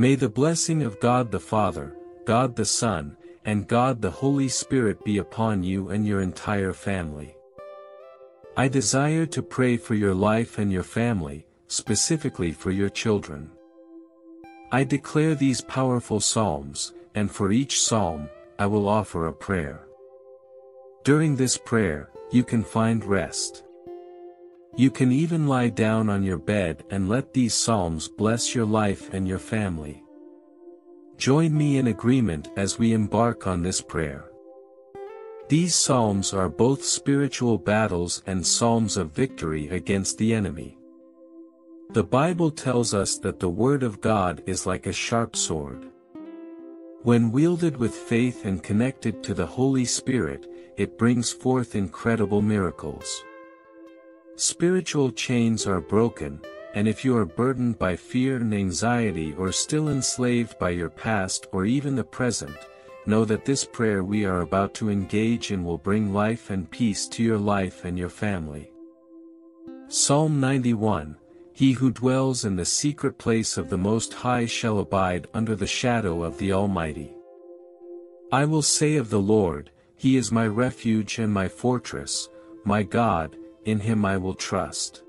May the blessing of God the Father, God the Son, and God the Holy Spirit be upon you and your entire family. I desire to pray for your life and your family, specifically for your children. I declare these powerful psalms, and for each psalm, I will offer a prayer. During this prayer, you can find rest. You can even lie down on your bed and let these psalms bless your life and your family. Join me in agreement as we embark on this prayer. These psalms are both spiritual battles and psalms of victory against the enemy. The Bible tells us that the Word of God is like a sharp sword. When wielded with faith and connected to the Holy Spirit, it brings forth incredible miracles. Spiritual chains are broken, and if you are burdened by fear and anxiety or still enslaved by your past or even the present, know that this prayer we are about to engage in will bring life and peace to your life and your family. Psalm 91. He who dwells in the secret place of the Most High shall abide under the shadow of the Almighty. I will say of the Lord, He is my refuge and my fortress, my God, in Him I will trust.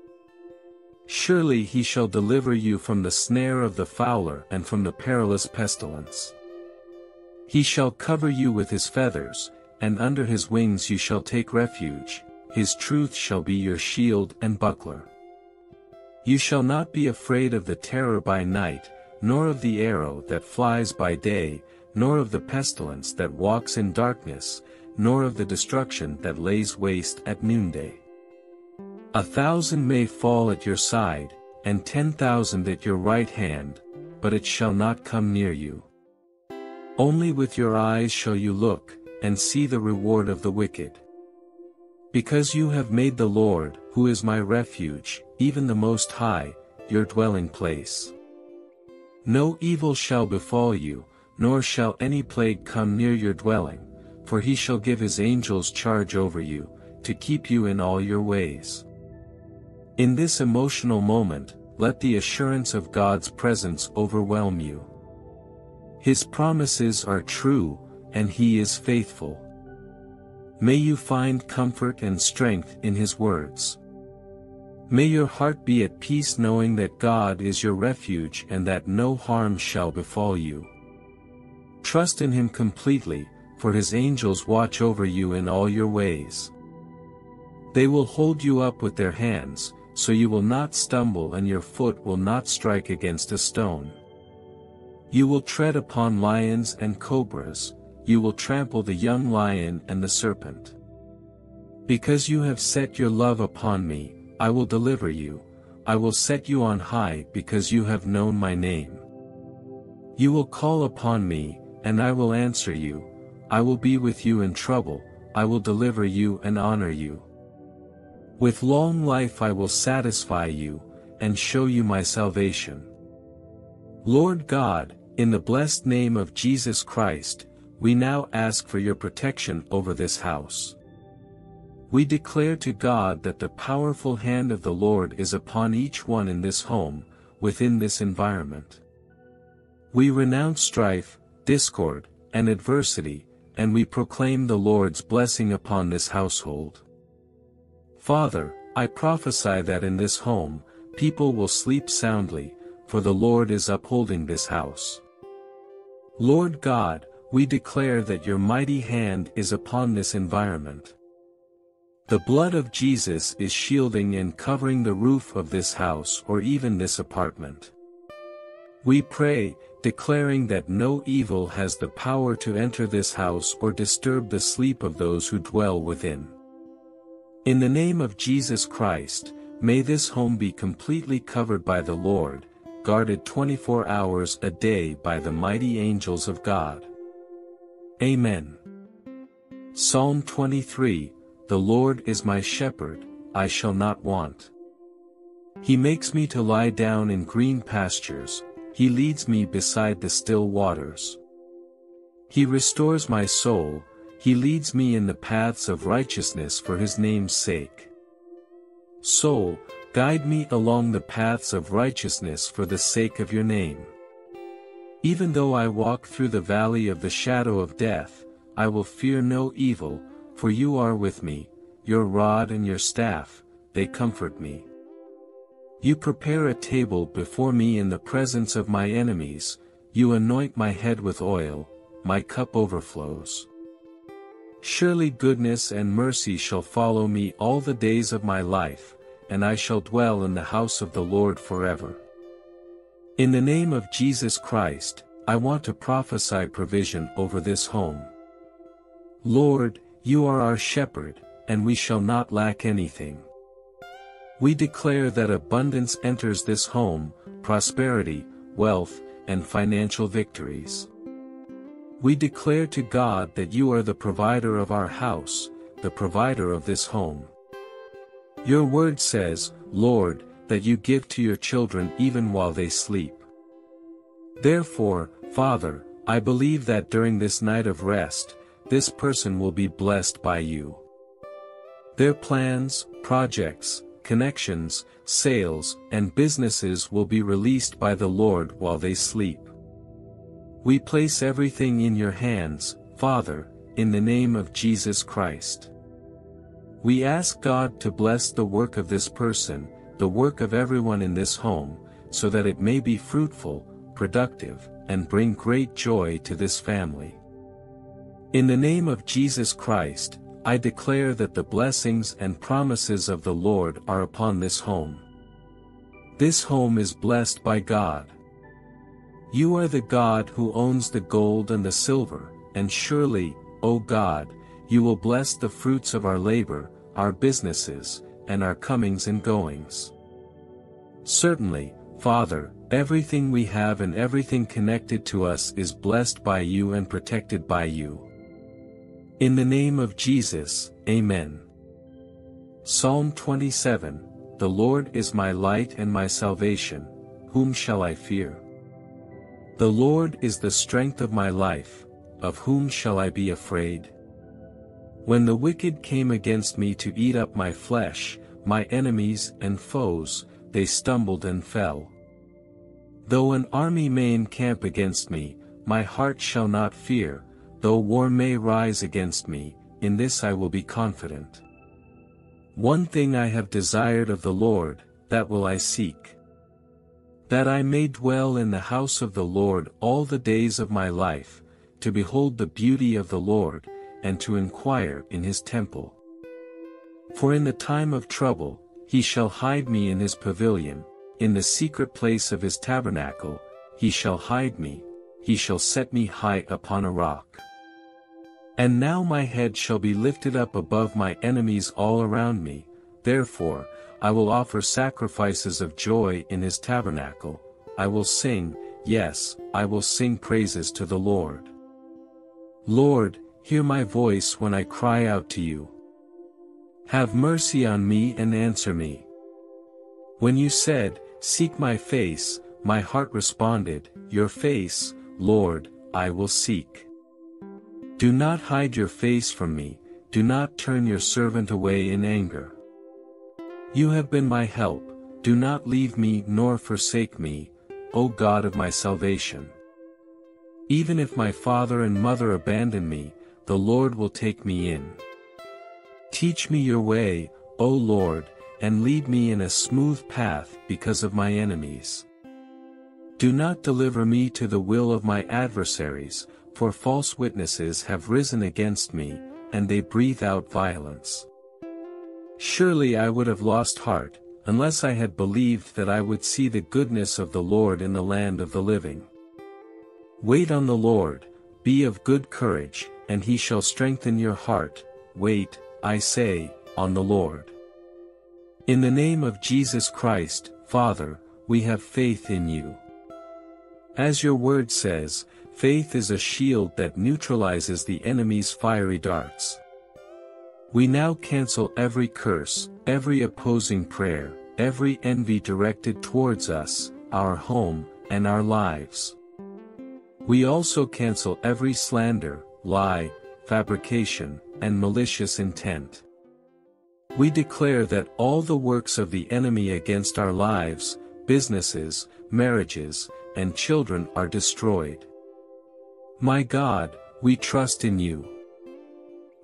Surely He shall deliver you from the snare of the fowler and from the perilous pestilence. He shall cover you with His feathers, and under His wings you shall take refuge, His truth shall be your shield and buckler. You shall not be afraid of the terror by night, nor of the arrow that flies by day, nor of the pestilence that walks in darkness, nor of the destruction that lays waste at noonday. 1,000 may fall at your side, and 10,000 at your right hand, but it shall not come near you. Only with your eyes shall you look, and see the reward of the wicked. Because you have made the Lord, who is my refuge, even the Most High, your dwelling place. No evil shall befall you, nor shall any plague come near your dwelling, for He shall give His angels charge over you, to keep you in all your ways. In this emotional moment, let the assurance of God's presence overwhelm you. His promises are true, and He is faithful. May you find comfort and strength in His words. May your heart be at peace knowing that God is your refuge and that no harm shall befall you. Trust in Him completely, for His angels watch over you in all your ways. They will hold you up with their hands, so you will not stumble and your foot will not strike against a stone. You will tread upon lions and cobras. You will trample the young lion and the serpent. Because you have set your love upon me, I will deliver you. I will set you on high because you have known my name. You will call upon me, and I will answer you. I will be with you in trouble. I will deliver you and honor you. With long life I will satisfy you, and show you my salvation. Lord God, in the blessed name of Jesus Christ, we now ask for your protection over this house. We declare to God that the powerful hand of the Lord is upon each one in this home, within this environment. We renounce strife, discord, and adversity, and we proclaim the Lord's blessing upon this household. Father, I prophesy that in this home, people will sleep soundly, for the Lord is upholding this house. Lord God, we declare that your mighty hand is upon this environment. The blood of Jesus is shielding and covering the roof of this house or even this apartment. We pray, declaring that no evil has the power to enter this house or disturb the sleep of those who dwell within. In the name of Jesus Christ, may this home be completely covered by the Lord, guarded 24 hours a day by the mighty angels of God. Amen. Psalm 23, The Lord is my shepherd, I shall not want. He makes me to lie down in green pastures, He leads me beside the still waters. He restores my soul, He leads me in the paths of righteousness for His name's sake. Soul, guide me along the paths of righteousness for the sake of your name. Even though I walk through the valley of the shadow of death, I will fear no evil, for you are with me, your rod and your staff, they comfort me. You prepare a table before me in the presence of my enemies, you anoint my head with oil, my cup overflows. Surely goodness and mercy shall follow me all the days of my life, and I shall dwell in the house of the Lord forever. In the name of Jesus Christ, I want to prophesy provision over this home. Lord, you are our shepherd, and we shall not lack anything. We declare that abundance enters this home, prosperity, wealth, and financial victories. We declare to God that you are the provider of our house, the provider of this home. Your word says, Lord, that you give to your children even while they sleep. Therefore, Father, I believe that during this night of rest, this person will be blessed by you. Their plans, projects, connections, sales, and businesses will be released by the Lord while they sleep. We place everything in your hands, Father, in the name of Jesus Christ. We ask God to bless the work of this person, the work of everyone in this home, so that it may be fruitful, productive, and bring great joy to this family. In the name of Jesus Christ, I declare that the blessings and promises of the Lord are upon this home. This home is blessed by God. You are the God who owns the gold and the silver, and surely, O God, you will bless the fruits of our labor, our businesses, and our comings and goings. Certainly, Father, everything we have and everything connected to us is blessed by you and protected by you. In the name of Jesus, Amen. Psalm 27, The Lord is my light and my salvation, whom shall I fear? The Lord is the strength of my life, of whom shall I be afraid? When the wicked came against me to eat up my flesh, my enemies and foes, they stumbled and fell. Though an army may encamp against me, my heart shall not fear, though war may rise against me, in this I will be confident. One thing I have desired of the Lord, that will I seek. That I may dwell in the house of the Lord all the days of my life, to behold the beauty of the Lord, and to inquire in his temple. For in the time of trouble, he shall hide me in his pavilion, in the secret place of his tabernacle, he shall hide me, he shall set me high upon a rock. And now my head shall be lifted up above my enemies all around me, therefore, I will offer sacrifices of joy in his tabernacle, I will sing, yes, I will sing praises to the Lord. Lord, hear my voice when I cry out to you. Have mercy on me and answer me. When you said, seek my face, my heart responded, your face, Lord, I will seek. Do not hide your face from me, do not turn your servant away in anger. You have been my help, do not leave me nor forsake me, O God of my salvation. Even if my father and mother abandon me, the Lord will take me in. Teach me your way, O Lord, and lead me in a smooth path because of my enemies. Do not deliver me to the will of my adversaries, for false witnesses have risen against me, and they breathe out violence. Surely I would have lost heart, unless I had believed that I would see the goodness of the Lord in the land of the living. Wait on the Lord, be of good courage, and he shall strengthen your heart. Wait, I say, on the Lord. In the name of Jesus Christ, Father, we have faith in you. As your word says, faith is a shield that neutralizes the enemy's fiery darts. We now cancel every curse, every opposing prayer, every envy directed towards us, our home, and our lives. We also cancel every slander, lie, fabrication, and malicious intent. We declare that all the works of the enemy against our lives, businesses, marriages, and children are destroyed. My God, we trust in you.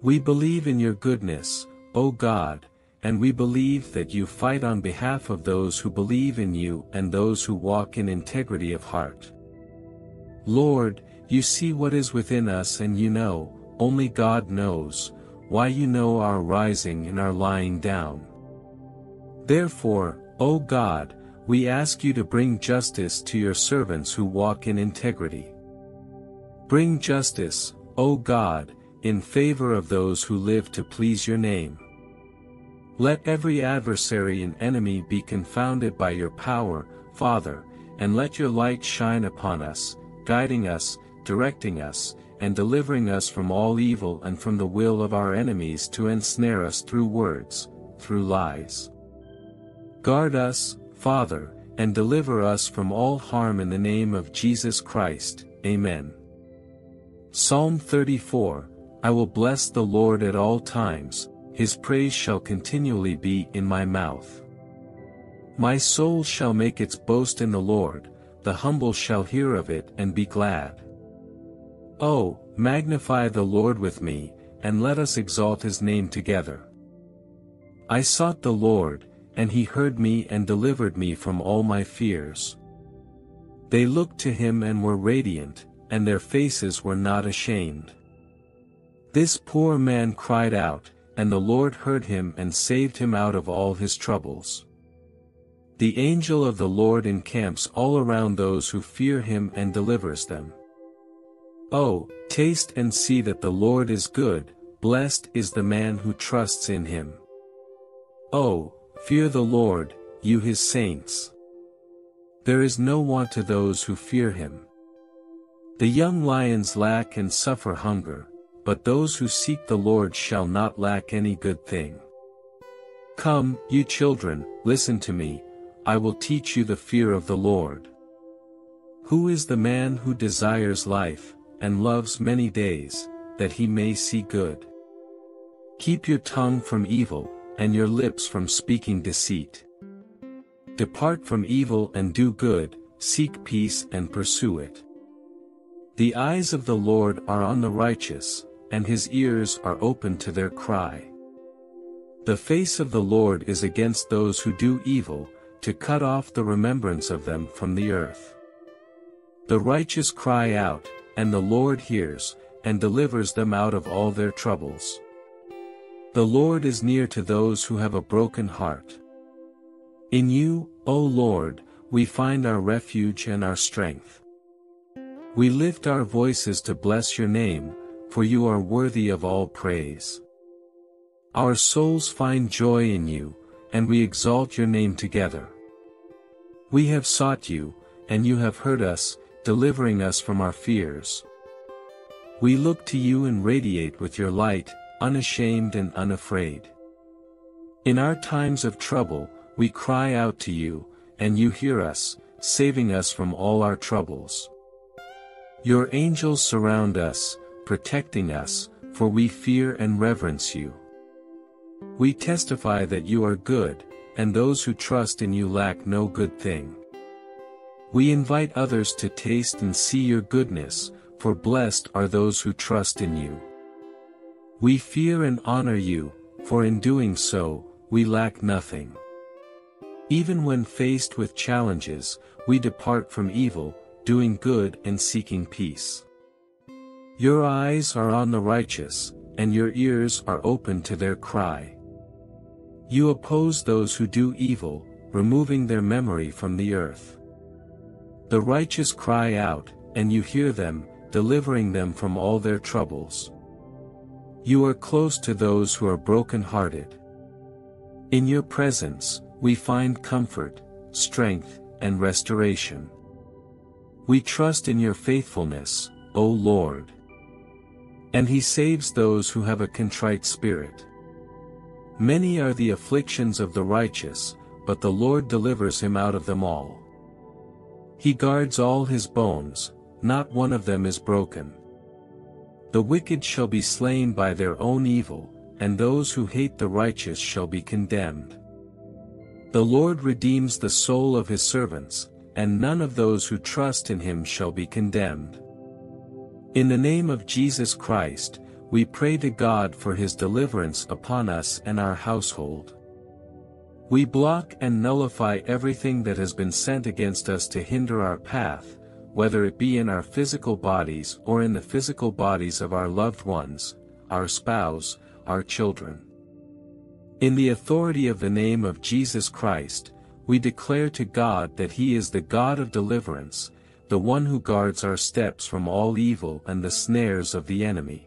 We believe in your goodness, O God, and we believe that you fight on behalf of those who believe in you and those who walk in integrity of heart. Lord, you see what is within us, and you know, only God knows, why you know our rising and our lying down. Therefore, O God, we ask you to bring justice to your servants who walk in integrity. Bring justice, O God, in favor of those who live to please your name. Let every adversary and enemy be confounded by your power, Father, and let your light shine upon us, guiding us, directing us, and delivering us from all evil and from the will of our enemies to ensnare us through words, through lies. Guard us, Father, and deliver us from all harm in the name of Jesus Christ. Amen. Psalm 34, I will bless the Lord at all times, his praise shall continually be in my mouth. My soul shall make its boast in the Lord, the humble shall hear of it and be glad. Oh, magnify the Lord with me, and let us exalt his name together. I sought the Lord, and he heard me and delivered me from all my fears. They looked to him and were radiant, and their faces were not ashamed. This poor man cried out, and the Lord heard him and saved him out of all his troubles. The angel of the Lord encamps all around those who fear him and delivers them. Oh, taste and see that the Lord is good, blessed is the man who trusts in him. Oh, fear the Lord, you his saints. There is no want to those who fear him. The young lions lack and suffer hunger, but those who seek the Lord shall not lack any good thing. Come, you children, listen to me, I will teach you the fear of the Lord. Who is the man who desires life, and loves many days, that he may see good? Keep your tongue from evil, and your lips from speaking deceit. Depart from evil and do good, seek peace and pursue it. The eyes of the Lord are on the righteous, and his ears are open to their cry. The face of the Lord is against those who do evil, to cut off the remembrance of them from the earth. The righteous cry out, and the Lord hears, and delivers them out of all their troubles. The Lord is near to those who have a broken heart. In you, O Lord, we find our refuge and our strength. We lift our voices to bless your name, for you are worthy of all praise. Our souls find joy in you, and we exalt your name together. We have sought you, and you have heard us, delivering us from our fears. We look to you and radiate with your light, unashamed and unafraid. In our times of trouble, we cry out to you, and you hear us, saving us from all our troubles. Your angels surround us, protecting us, for we fear and reverence you. We testify that you are good, and those who trust in you lack no good thing. We invite others to taste and see your goodness, for blessed are those who trust in you. We fear and honor you, for in doing so, we lack nothing. Even when faced with challenges, we depart from evil, doing good and seeking peace. Your eyes are on the righteous, and your ears are open to their cry. You oppose those who do evil, removing their memory from the earth. The righteous cry out, and you hear them, delivering them from all their troubles. You are close to those who are broken-hearted. In your presence, we find comfort, strength, and restoration. We trust in your faithfulness, O Lord. And he saves those who have a contrite spirit. Many are the afflictions of the righteous, but the Lord delivers him out of them all. He guards all his bones, not one of them is broken. The wicked shall be slain by their own evil, and those who hate the righteous shall be condemned. The Lord redeems the soul of his servants, and none of those who trust in him shall be condemned. In the name of Jesus Christ, we pray to God for his deliverance upon us and our household. We block and nullify everything that has been sent against us to hinder our path, whether it be in our physical bodies or in the physical bodies of our loved ones, our spouse, our children. In the authority of the name of Jesus Christ, we declare to God that he is the God of deliverance, the one who guards our steps from all evil and the snares of the enemy.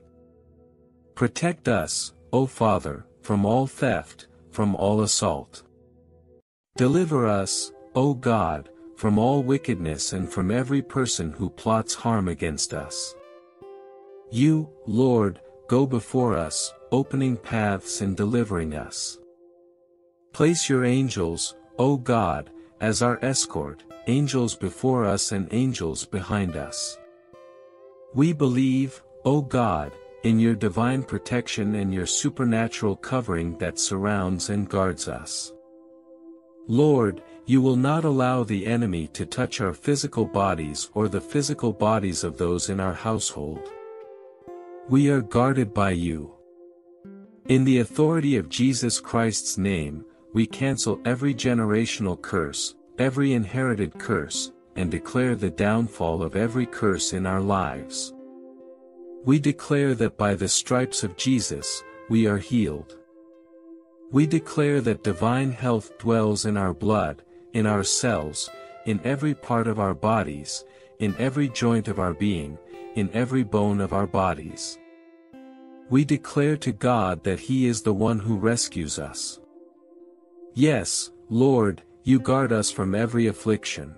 Protect us, O Father, from all theft, from all assault. Deliver us, O God, from all wickedness and from every person who plots harm against us. You, Lord, go before us, opening paths and delivering us. Place your angels, O God, as our escort, angels before us and angels behind us. We believe, O God, in your divine protection and your supernatural covering that surrounds and guards us. Lord, you will not allow the enemy to touch our physical bodies or the physical bodies of those in our household. We are guarded by you. In the authority of Jesus Christ's name, we cancel every generational curse, every inherited curse, and declare the downfall of every curse in our lives. We declare that by the stripes of Jesus, we are healed. We declare that divine health dwells in our blood, in our cells, in every part of our bodies, in every joint of our being, in every bone of our bodies. We declare to God that he is the one who rescues us. Yes, Lord, you guard us from every affliction.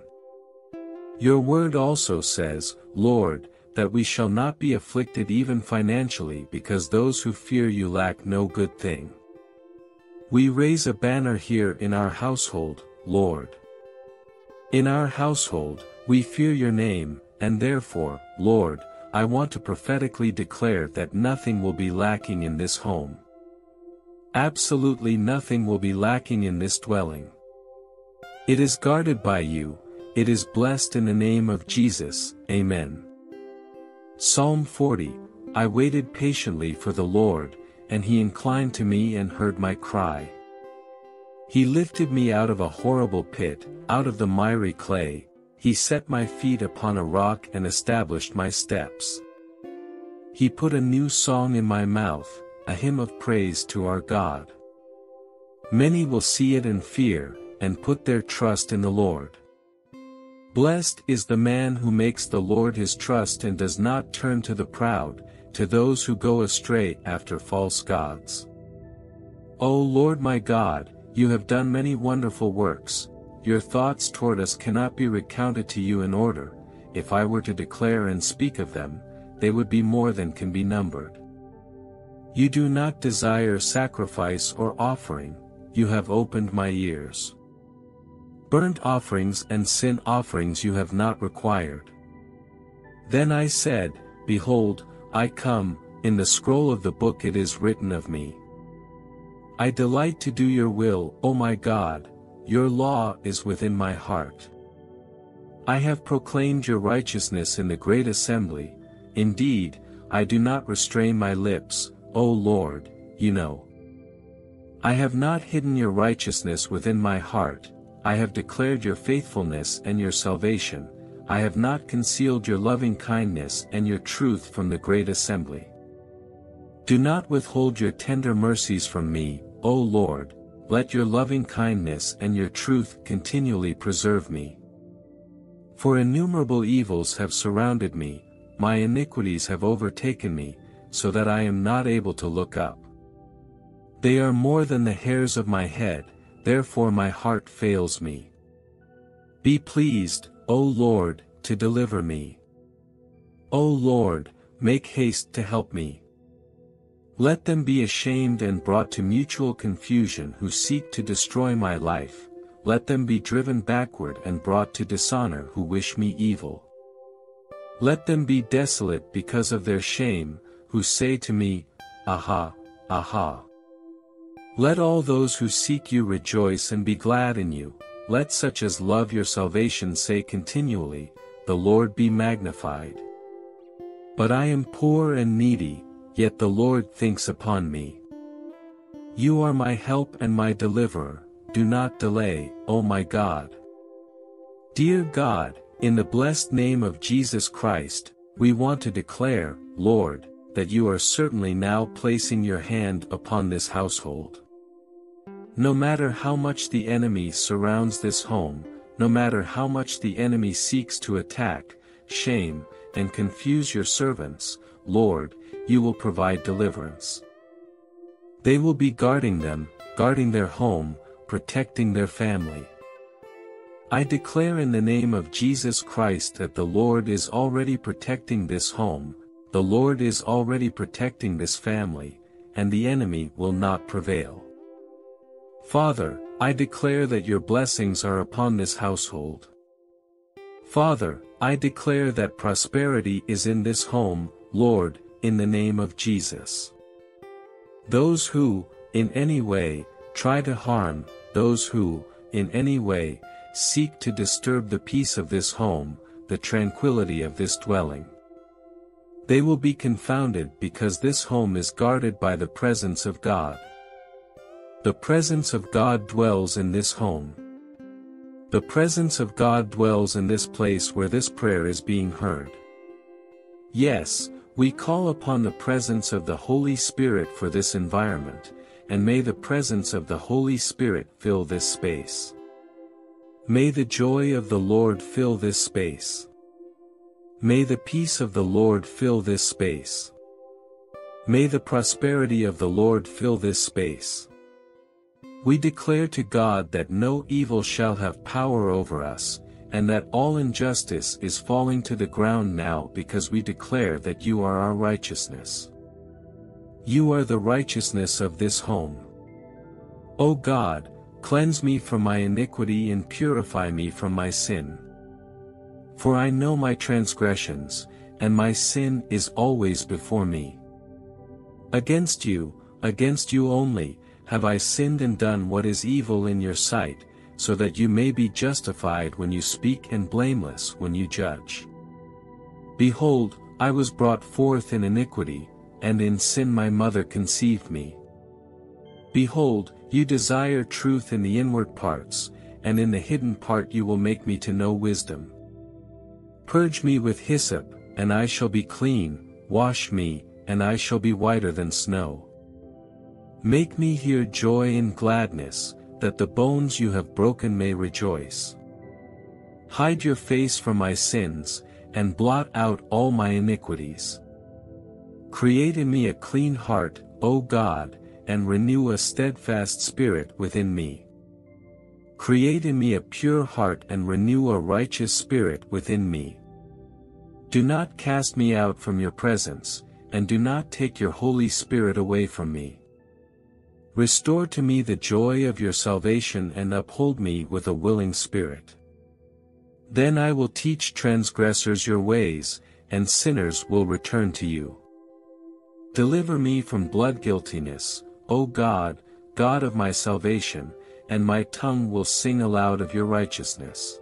Your word also says, Lord, that we shall not be afflicted even financially, because those who fear you lack no good thing. We raise a banner here in our household, Lord. In our household, we fear your name, and therefore, Lord, I want to prophetically declare that nothing will be lacking in this home. Absolutely nothing will be lacking in this dwelling. It is guarded by you, it is blessed in the name of Jesus, amen. Psalm 40, I waited patiently for the Lord, and he inclined to me and heard my cry. He lifted me out of a horrible pit, out of the miry clay, he set my feet upon a rock and established my steps. He put a new song in my mouth, a hymn of praise to our God. Many will see it and fear, and put their trust in the Lord. Blessed is the man who makes the Lord his trust and does not turn to the proud, to those who go astray after false gods. O Lord my God, you have done many wonderful works, your thoughts toward us cannot be recounted to you in order, if I were to declare and speak of them, they would be more than can be numbered. You do not desire sacrifice or offering, you have opened my ears. Burnt offerings and sin offerings you have not required. Then I said, Behold, I come, in the scroll of the book it is written of me. I delight to do your will, O my God, your law is within my heart. I have proclaimed your righteousness in the great assembly, indeed, I do not restrain my lips, O Lord, you know. I have not hidden your righteousness within my heart, I have declared your faithfulness and your salvation, I have not concealed your loving kindness and your truth from the great assembly. Do not withhold your tender mercies from me, O Lord, let your loving kindness and your truth continually preserve me. For innumerable evils have surrounded me, my iniquities have overtaken me, so that I am not able to look up. They are more than the hairs of my head, therefore my heart fails me. Be pleased, O Lord, to deliver me. O Lord, make haste to help me. Let them be ashamed and brought to mutual confusion who seek to destroy my life, let them be driven backward and brought to dishonor who wish me evil. Let them be desolate because of their shame, who say to me, Aha, aha. Let all those who seek you rejoice and be glad in you, Let such as love your salvation say continually, The Lord be magnified. But I am poor and needy, yet the Lord thinks upon me. You are my help and my deliverer, do not delay, O my God. Dear God, in the blessed name of Jesus Christ, we want to declare, Lord, that you are certainly now placing your hand upon this household. No matter how much the enemy surrounds this home, no matter how much the enemy seeks to attack, shame, and confuse your servants, Lord, you will provide deliverance. They will be guarding them, guarding their home, protecting their family. I declare in the name of Jesus Christ that the Lord is already protecting this home, the Lord is already protecting this family, and the enemy will not prevail. Father, I declare that your blessings are upon this household. Father, I declare that prosperity is in this home, Lord, in the name of Jesus. Those who, in any way, try to harm, those who, in any way, seek to disturb the peace of this home, the tranquility of this dwelling, they will be confounded because this home is guarded by the presence of God. The presence of God dwells in this home. The presence of God dwells in this place where this prayer is being heard. Yes, we call upon the presence of the Holy Spirit for this environment, and may the presence of the Holy Spirit fill this space. May the joy of the Lord fill this space. May the peace of the Lord fill this space. May the prosperity of the Lord fill this space. We declare to God that no evil shall have power over us, and that all injustice is falling to the ground now because we declare that you are our righteousness. You are the righteousness of this home. O God, cleanse me from my iniquity and purify me from my sin. For I know my transgressions, and my sin is always before me. Against you only, have I sinned and done what is evil in your sight, so that you may be justified when you speak and blameless when you judge. Behold, I was brought forth in iniquity, and in sin my mother conceived me. Behold, you desire truth in the inward parts, and in the hidden part you will make me to know wisdom. Purge me with hyssop, and I shall be clean, wash me, and I shall be whiter than snow. Make me hear joy and gladness, that the bones you have broken may rejoice. Hide your face from my sins, and blot out all my iniquities. Create in me a clean heart, O God, and renew a steadfast spirit within me. Create in me a pure heart and renew a righteous spirit within me. Do not cast me out from your presence, and do not take your Holy Spirit away from me. Restore to me the joy of your salvation and uphold me with a willing spirit. Then I will teach transgressors your ways, and sinners will return to you. Deliver me from blood guiltiness, O God, God of my salvation, and my tongue will sing aloud of your righteousness.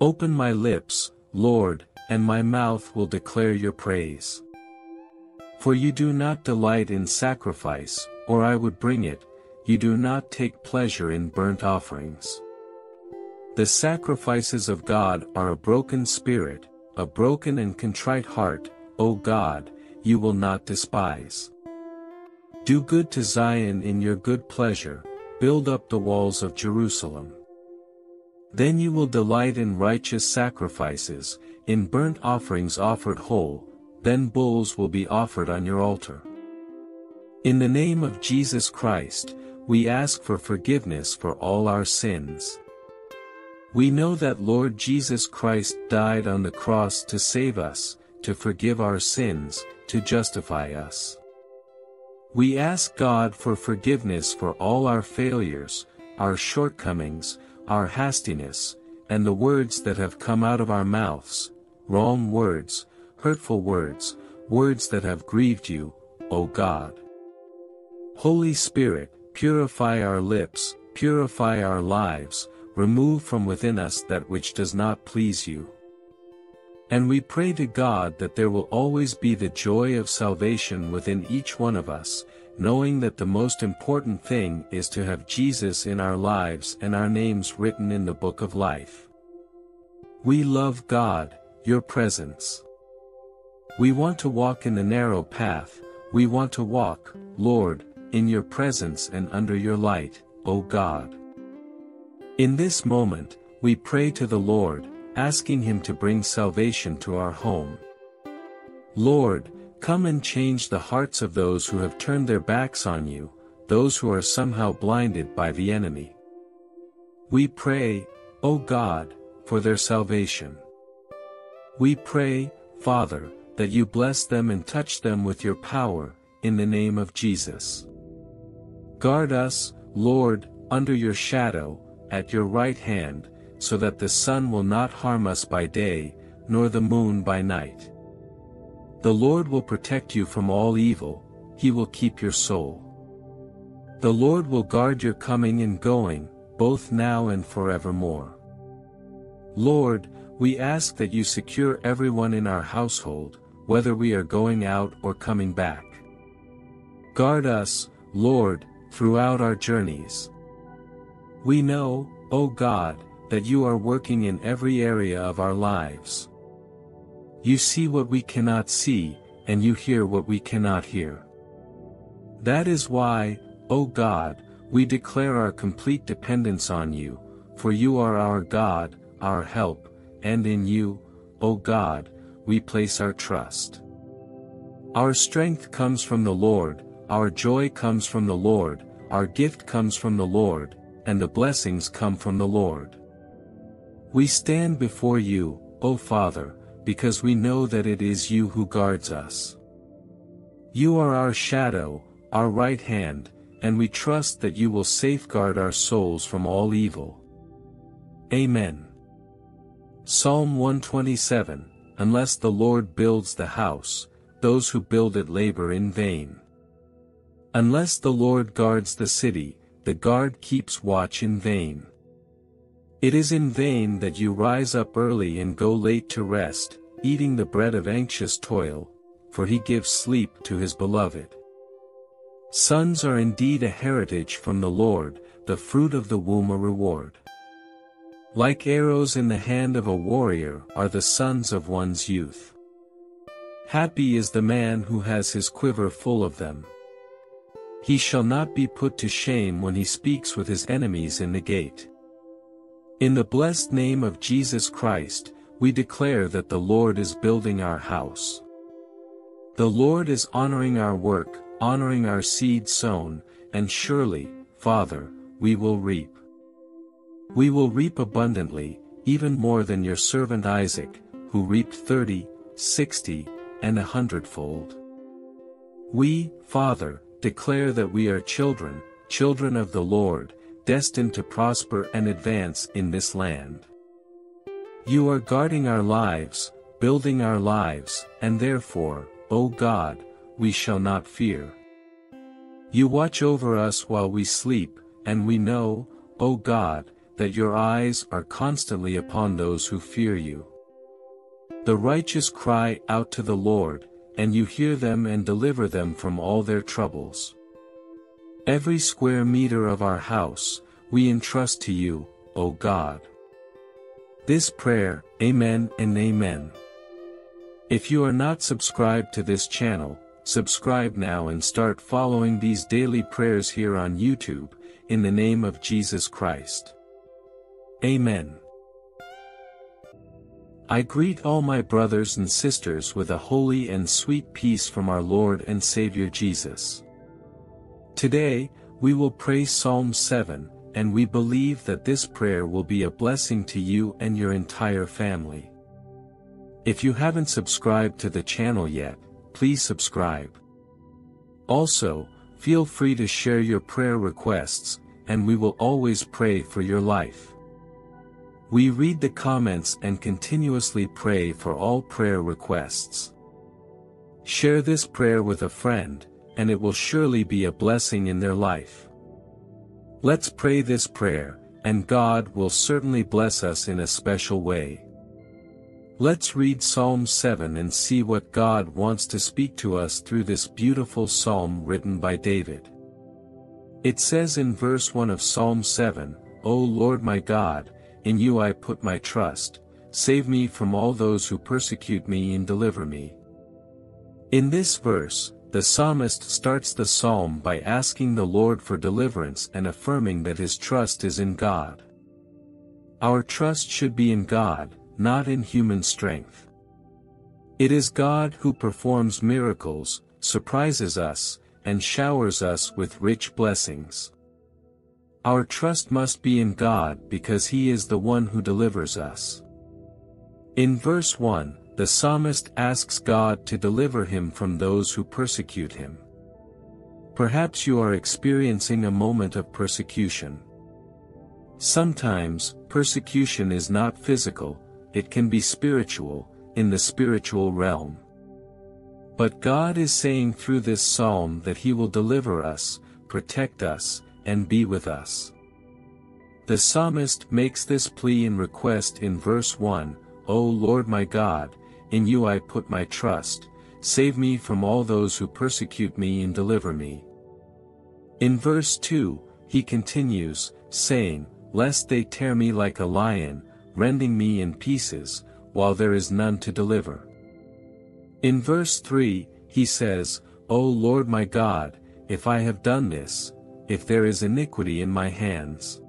Open my lips, Lord, and my mouth will declare your praise. For you do not delight in sacrifice, or I would bring it, you do not take pleasure in burnt offerings. The sacrifices of God are a broken spirit, a broken and contrite heart, O God, you will not despise. Do good to Zion in your good pleasure, build up the walls of Jerusalem. Then you will delight in righteous sacrifices, in burnt offerings offered whole, then bulls will be offered on your altar. In the name of Jesus Christ, we ask for forgiveness for all our sins. We know that Lord Jesus Christ died on the cross to save us, to forgive our sins, to justify us. We ask God for forgiveness for all our failures, our shortcomings, our hastiness, and the words that have come out of our mouths, wrong words, hurtful words, words that have grieved you, O God. Holy Spirit, purify our lips, purify our lives, remove from within us that which does not please you. And we pray to God that there will always be the joy of salvation within each one of us, knowing that the most important thing is to have Jesus in our lives and our names written in the book of life. We love God, your presence. We want to walk in the narrow path, we want to walk, Lord, in your presence and under your light, O God. In this moment, we pray to the Lord, asking him to bring salvation to our home. Lord, come and change the hearts of those who have turned their backs on you, those who are somehow blinded by the enemy. We pray, O God, for their salvation. We pray, Father, that you bless them and touch them with your power, in the name of Jesus. Guard us, Lord, under your shadow, at your right hand, so that the sun will not harm us by day, nor the moon by night. The Lord will protect you from all evil, he will keep your soul. The Lord will guard your coming and going, both now and forevermore. Lord, we ask that you secure everyone in our household, whether we are going out or coming back. Guard us, Lord, throughout our journeys. We know, O God, that you are working in every area of our lives. You see what we cannot see, and you hear what we cannot hear. That is why, O God, we declare our complete dependence on you, for you are our God, our help, and in you, O God, we place our trust. Our strength comes from the Lord, our joy comes from the Lord, our gift comes from the Lord, and the blessings come from the Lord. We stand before you, O Father, because we know that it is you who guards us. You are our shadow, our right hand, and we trust that you will safeguard our souls from all evil. Amen. Psalm 127, Unless the Lord builds the house, those who build it labor in vain. Unless the Lord guards the city, the guard keeps watch in vain. It is in vain that you rise up early and go late to rest, eating the bread of anxious toil, for he gives sleep to his beloved. Sons are indeed a heritage from the Lord, the fruit of the womb a reward. Like arrows in the hand of a warrior are the sons of one's youth. Happy is the man who has his quiver full of them. He shall not be put to shame when he speaks with his enemies in the gate. In the blessed name of Jesus Christ, we declare that the Lord is building our house. The Lord is honoring our work, honoring our seed sown, and surely, Father, we will reap. We will reap abundantly, even more than your servant Isaac, who reaped 30, 60, and 100-fold. We, Father, declare that we are children, children of the Lord, destined to prosper and advance in this land. You are guarding our lives, building our lives, and therefore, O God, we shall not fear. You watch over us while we sleep, and we know, O God, that your eyes are constantly upon those who fear you. The righteous cry out to the Lord, and you hear them and deliver them from all their troubles. Every square meter of our house, we entrust to you, O God. This prayer, amen and amen. If you are not subscribed to this channel, subscribe now and start following these daily prayers here on YouTube, in the name of Jesus Christ. Amen. I greet all my brothers and sisters with a holy and sweet peace from our Lord and Savior Jesus. Today, we will pray Psalm 7, and we believe that this prayer will be a blessing to you and your entire family. If you haven't subscribed to the channel yet, please subscribe. Also, feel free to share your prayer requests, and we will always pray for your life. We read the comments and continuously pray for all prayer requests. Share this prayer with a friend, and it will surely be a blessing in their life. Let's pray this prayer, and God will certainly bless us in a special way. Let's read Psalm 7 and see what God wants to speak to us through this beautiful psalm written by David. It says in verse 1 of Psalm 7, O Lord my God, in you I put my trust, save me from all those who persecute me and deliver me. In this verse, the psalmist starts the psalm by asking the Lord for deliverance and affirming that his trust is in God. Our trust should be in God, not in human strength. It is God who performs miracles, surprises us, and showers us with rich blessings. Our trust must be in God because He is the one who delivers us. In verse 1, the psalmist asks God to deliver him from those who persecute him. Perhaps you are experiencing a moment of persecution. Sometimes, persecution is not physical, it can be spiritual, in the spiritual realm. But God is saying through this psalm that He will deliver us, protect us, and be with us. The psalmist makes this plea and request in verse 1, O Lord my God, in you I put my trust, save me from all those who persecute me and deliver me. In verse 2, he continues, saying, lest they tear me like a lion, rending me in pieces, while there is none to deliver. In verse 3, he says, O Lord my God, if I have done this, if there is iniquity in my hands.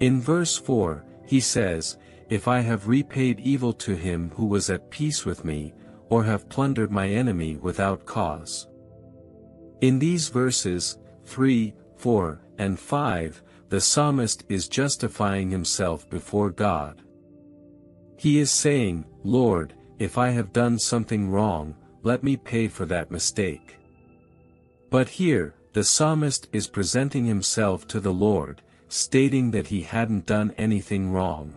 In verse 4, he says, if I have repaid evil to him who was at peace with me, or have plundered my enemy without cause. In these verses, 3, 4, and 5, the psalmist is justifying himself before God. He is saying, Lord, if I have done something wrong, let me pay for that mistake. But here, the psalmist is presenting himself to the Lord, stating that he hadn't done anything wrong.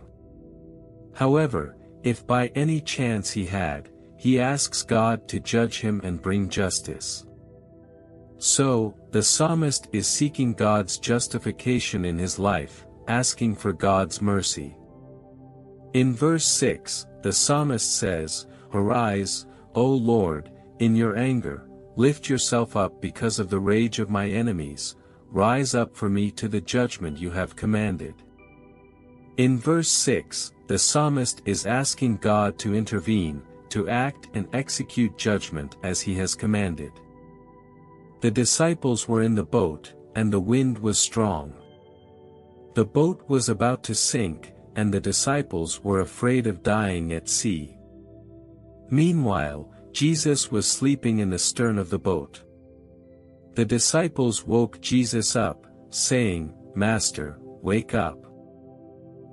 However, if by any chance he had, he asks God to judge him and bring justice. So, the psalmist is seeking God's justification in his life, asking for God's mercy. In verse 6, the psalmist says, Arise, O Lord, in your anger, lift yourself up because of the rage of my enemies, rise up for me to the judgment you have commanded. In verse 6, the psalmist is asking God to intervene, to act and execute judgment as he has commanded. The disciples were in the boat, and the wind was strong. The boat was about to sink, and the disciples were afraid of dying at sea. Meanwhile, Jesus was sleeping in the stern of the boat. The disciples woke Jesus up, saying, Master, wake up.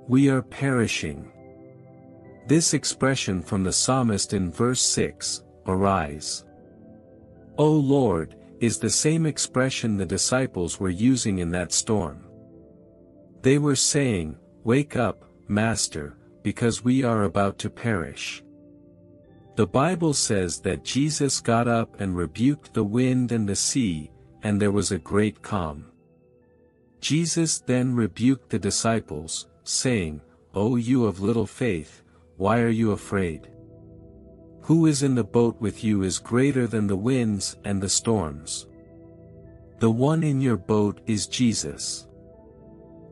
We are perishing. This expression from the psalmist in verse 6, Arise, O Lord, is the same expression the disciples were using in that storm. They were saying, Wake up, Master, because we are about to perish. The Bible says that Jesus got up and rebuked the wind and the sea, and there was a great calm. Jesus then rebuked the disciples, saying, O you of little faith, why are you afraid? Who is in the boat with you is greater than the winds and the storms. The one in your boat is Jesus.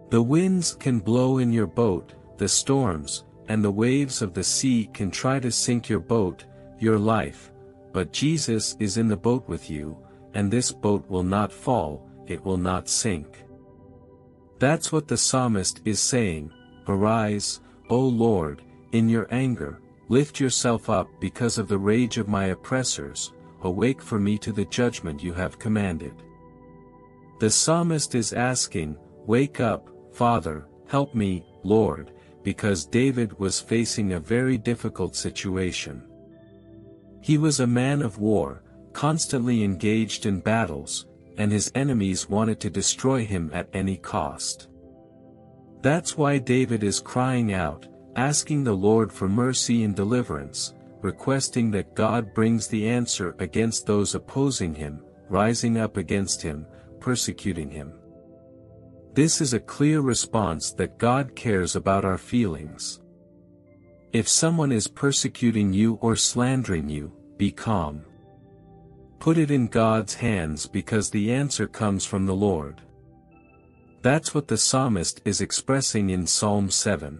The winds can blow in your boat, the storms, and the waves of the sea can try to sink your boat, your life, but Jesus is in the boat with you, and this boat will not fall, it will not sink. That's what the psalmist is saying, Arise, O Lord, in your anger, lift yourself up because of the rage of my oppressors, awake for me to the judgment you have commanded. The psalmist is asking, Wake up, Father, help me, Lord, because David was facing a very difficult situation. He was a man of war, constantly engaged in battles, and his enemies wanted to destroy him at any cost. That's why David is crying out, asking the Lord for mercy and deliverance, requesting that God brings the answer against those opposing him, rising up against him, persecuting him. This is a clear response that God cares about our feelings. If someone is persecuting you or slandering you, be calm. Put it in God's hands because the answer comes from the Lord. That's what the psalmist is expressing in Psalm 7.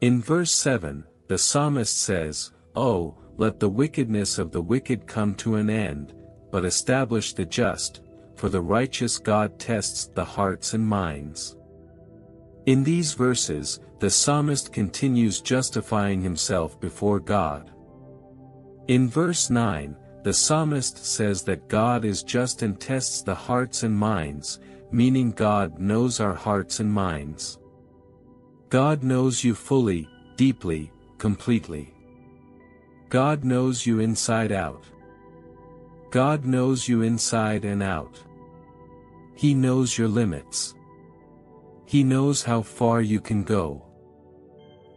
In verse 7, the psalmist says, "Oh, let the wickedness of the wicked come to an end, but establish the just, for the righteous God tests the hearts and minds." In these verses, the psalmist continues justifying himself before God. In verse 9, the psalmist says that God is just and tests the hearts and minds, meaning God knows our hearts and minds. God knows you fully, deeply, completely. God knows you inside out. God knows you inside and out. He knows your limits. He knows how far you can go.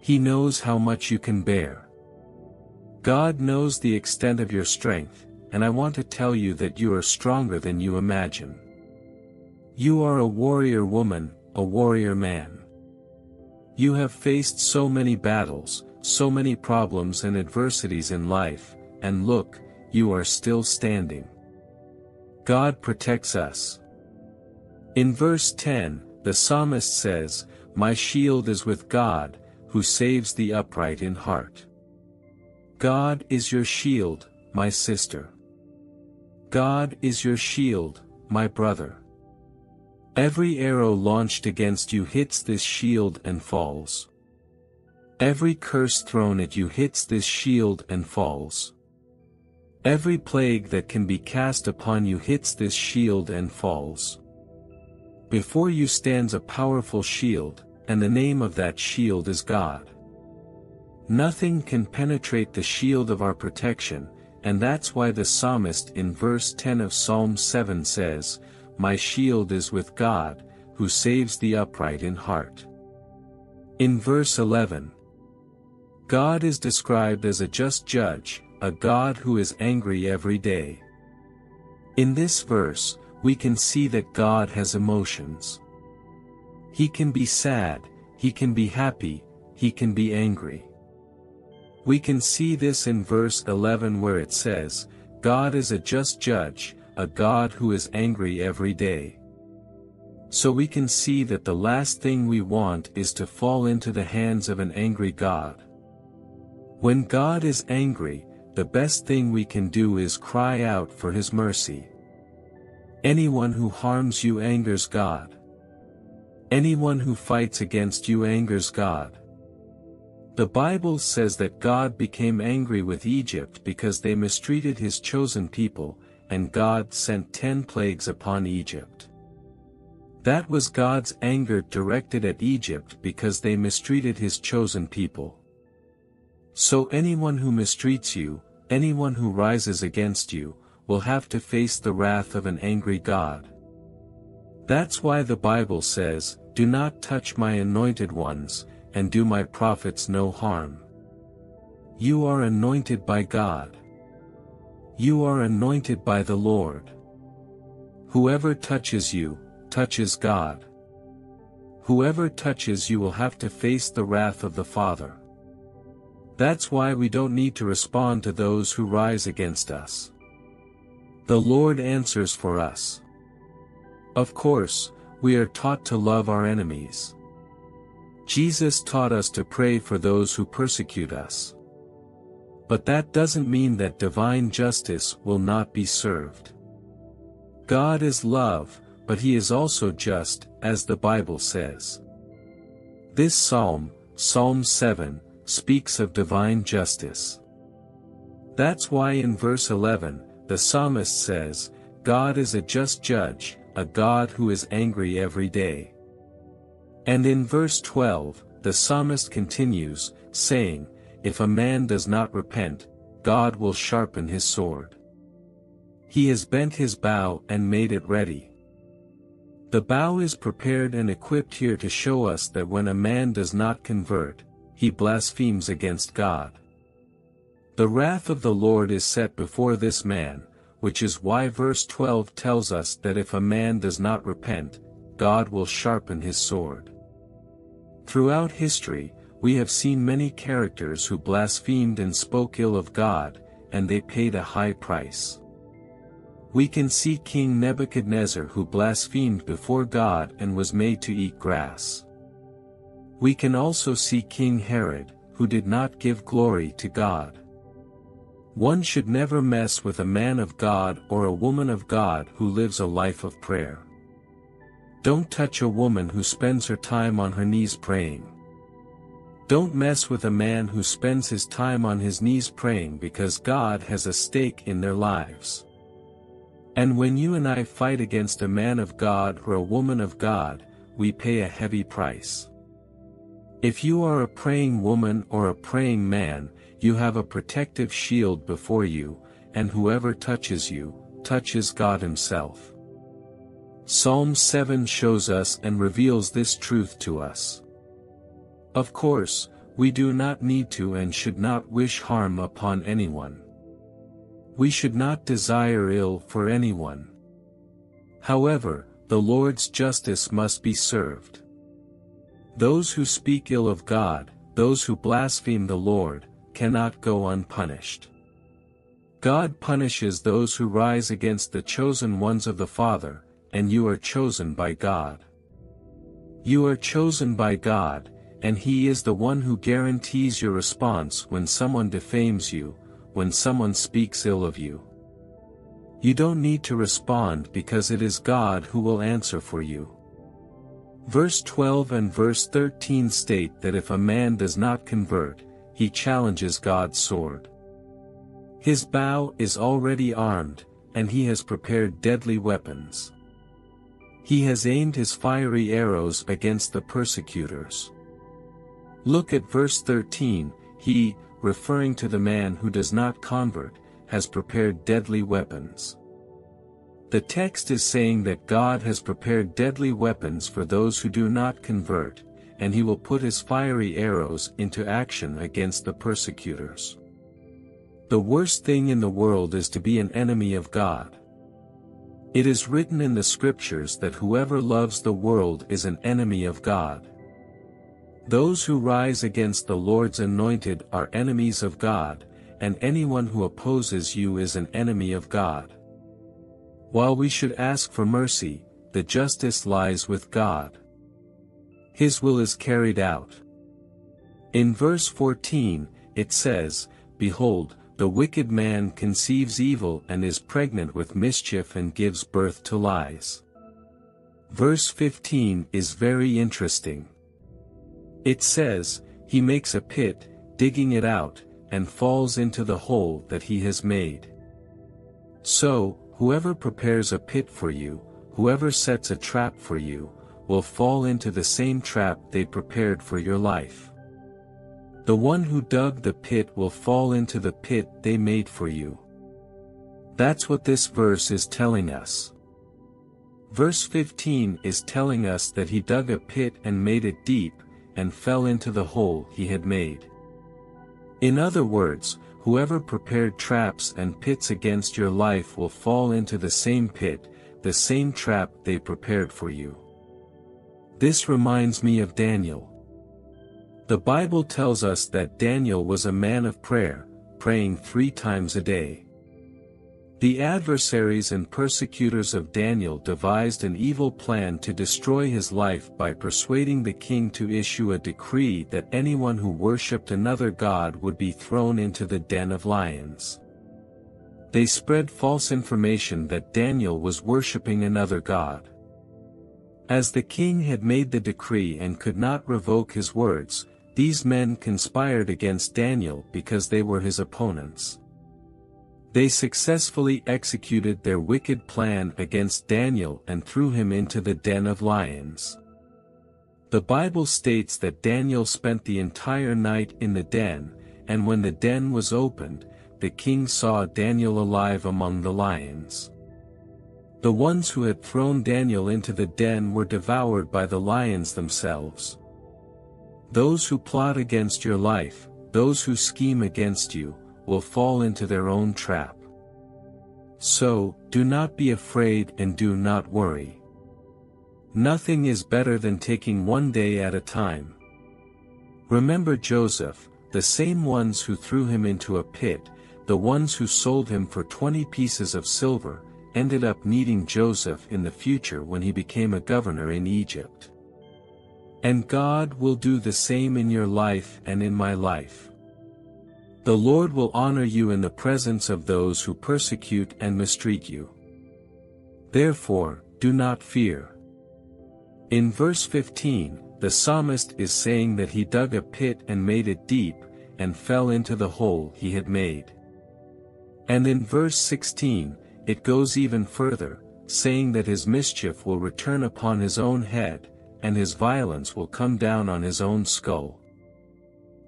He knows how much you can bear. God knows the extent of your strength, and I want to tell you that you are stronger than you imagine. You are a warrior woman, a warrior man. You have faced so many battles, so many problems and adversities in life, and look, you are still standing. God protects us. In verse 10, the psalmist says, "My shield is with God, who saves the upright in heart." God is your shield, my sister. God is your shield, my brother. Every arrow launched against you hits this shield and falls. Every curse thrown at you hits this shield and falls. Every plague that can be cast upon you hits this shield and falls. Before you stands a powerful shield, and the name of that shield is God. Nothing can penetrate the shield of our protection, and that's why the psalmist in verse 10 of Psalm 7 says, "My shield is with God, who saves the upright in heart." In verse 11, God is described as a just judge, a God who is angry every day. In this verse, we can see that God has emotions. He can be sad, he can be happy, he can be angry. We can see this in verse 11 where it says, "God is a just judge, a God who is angry every day." So we can see that the last thing we want is to fall into the hands of an angry God. When God is angry, the best thing we can do is cry out for His mercy. Anyone who harms you angers God. Anyone who fights against you angers God. The Bible says that God became angry with Egypt because they mistreated His chosen people, and God sent 10 plagues upon Egypt. That was God's anger directed at Egypt because they mistreated His chosen people. So anyone who mistreats you, anyone who rises against you, will have to face the wrath of an angry God. That's why the Bible says, "Do not touch my anointed ones, and do my prophets no harm." You are anointed by God. You are anointed by the Lord. Whoever touches you, touches God. Whoever touches you will have to face the wrath of the Father. That's why we don't need to respond to those who rise against us. The Lord answers for us. Of course, we are taught to love our enemies. Jesus taught us to pray for those who persecute us. But that doesn't mean that divine justice will not be served. God is love, but He is also just, as the Bible says. This psalm, Psalm 7, speaks of divine justice. That's why in verse 11, the psalmist says, "God is a just judge, a God who is angry every day." And in verse 12, the psalmist continues, saying, "If a man does not repent, God will sharpen his sword. He has bent his bow and made it ready." The bow is prepared and equipped here to show us that when a man does not convert, he blasphemes against God. The wrath of the Lord is set before this man, which is why verse 12 tells us that if a man does not repent, God will sharpen his sword. Throughout history, we have seen many characters who blasphemed and spoke ill of God, and they paid a high price. We can see King Nebuchadnezzar, who blasphemed before God and was made to eat grass. We can also see King Herod, who did not give glory to God. One should never mess with a man of God or a woman of God who lives a life of prayer. Don't touch a woman who spends her time on her knees praying. Don't mess with a man who spends his time on his knees praying, because God has a stake in their lives. And when you and I fight against a man of God or a woman of God, we pay a heavy price. If you are a praying woman or a praying man, you have a protective shield before you, and whoever touches you, touches God himself. Psalm 7 shows us and reveals this truth to us. Of course, we do not need to and should not wish harm upon anyone. We should not desire ill for anyone. However, the Lord's justice must be served. Those who speak ill of God, those who blaspheme the Lord, cannot go unpunished. God punishes those who rise against the chosen ones of the Father, and you are chosen by God. You are chosen by God, and He is the one who guarantees your response when someone defames you, when someone speaks ill of you. You don't need to respond, because it is God who will answer for you. Verse 12 and verse 13 state that if a man does not convert, he challenges God's sword. His bow is already armed, and he has prepared deadly weapons. He has aimed his fiery arrows against the persecutors. Look at verse 13, he, referring to the man who does not convert, has prepared deadly weapons. The text is saying that God has prepared deadly weapons for those who do not convert, and He will put His fiery arrows into action against the persecutors. The worst thing in the world is to be an enemy of God. It is written in the Scriptures that whoever loves the world is an enemy of God. Those who rise against the Lord's anointed are enemies of God, and anyone who opposes you is an enemy of God. While we should ask for mercy, the justice lies with God. His will is carried out. In verse 14, it says, "Behold, the wicked man conceives evil and is pregnant with mischief and gives birth to lies." Verse 15 is very interesting. It says, "He makes a pit, digging it out, and falls into the hole that he has made." So, whoever prepares a pit for you, whoever sets a trap for you, will fall into the same trap they prepared for your life. The one who dug the pit will fall into the pit they made for you. That's what this verse is telling us. Verse 15 is telling us that he dug a pit and made it deep, and fell into the hole he had made. In other words, whoever prepared traps and pits against your life will fall into the same pit, the same trap they prepared for you. This reminds me of Daniel. The Bible tells us that Daniel was a man of prayer, praying 3 times a day. The adversaries and persecutors of Daniel devised an evil plan to destroy his life by persuading the king to issue a decree that anyone who worshipped another god would be thrown into the den of lions. They spread false information that Daniel was worshipping another god. As the king had made the decree and could not revoke his words, these men conspired against Daniel because they were his opponents. They successfully executed their wicked plan against Daniel and threw him into the den of lions. The Bible states that Daniel spent the entire night in the den, and when the den was opened, the king saw Daniel alive among the lions. The ones who had thrown Daniel into the den were devoured by the lions themselves. Those who plot against your life, those who scheme against you, will fall into their own trap. So, do not be afraid and do not worry. Nothing is better than taking one day at a time. Remember Joseph, the same ones who threw him into a pit, the ones who sold him for 20 pieces of silver, ended up needing Joseph in the future when he became a governor in Egypt. And God will do the same in your life and in my life. The Lord will honor you in the presence of those who persecute and mistreat you. Therefore, do not fear. In verse 15, the psalmist is saying that he dug a pit and made it deep, and fell into the hole he had made. And in verse 16, it goes even further, saying that his mischief will return upon his own head, and his violence will come down on his own skull.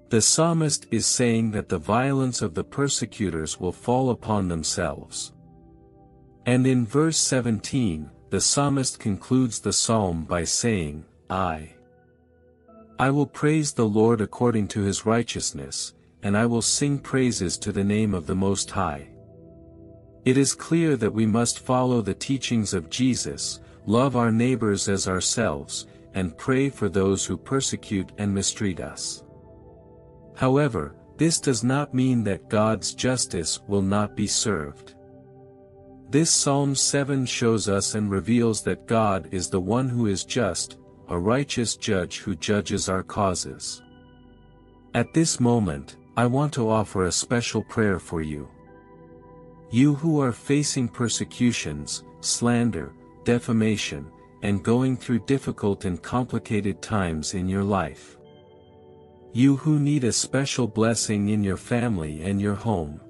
The psalmist is saying that the violence of the persecutors will fall upon themselves. And in verse 17, the psalmist concludes the psalm by saying, I will praise the Lord according to his righteousness, and I will sing praises to the name of the Most High. It is clear that we must follow the teachings of Jesus, love our neighbors as ourselves, and pray for those who persecute and mistreat us. However, this does not mean that God's justice will not be served. This Psalm 7 shows us and reveals that God is the one who is just, a righteous judge who judges our causes. At this moment, I want to offer a special prayer for you. You who are facing persecutions, slander, defamation, and going through difficult and complicated times in your life. You who need a special blessing in your family and your home.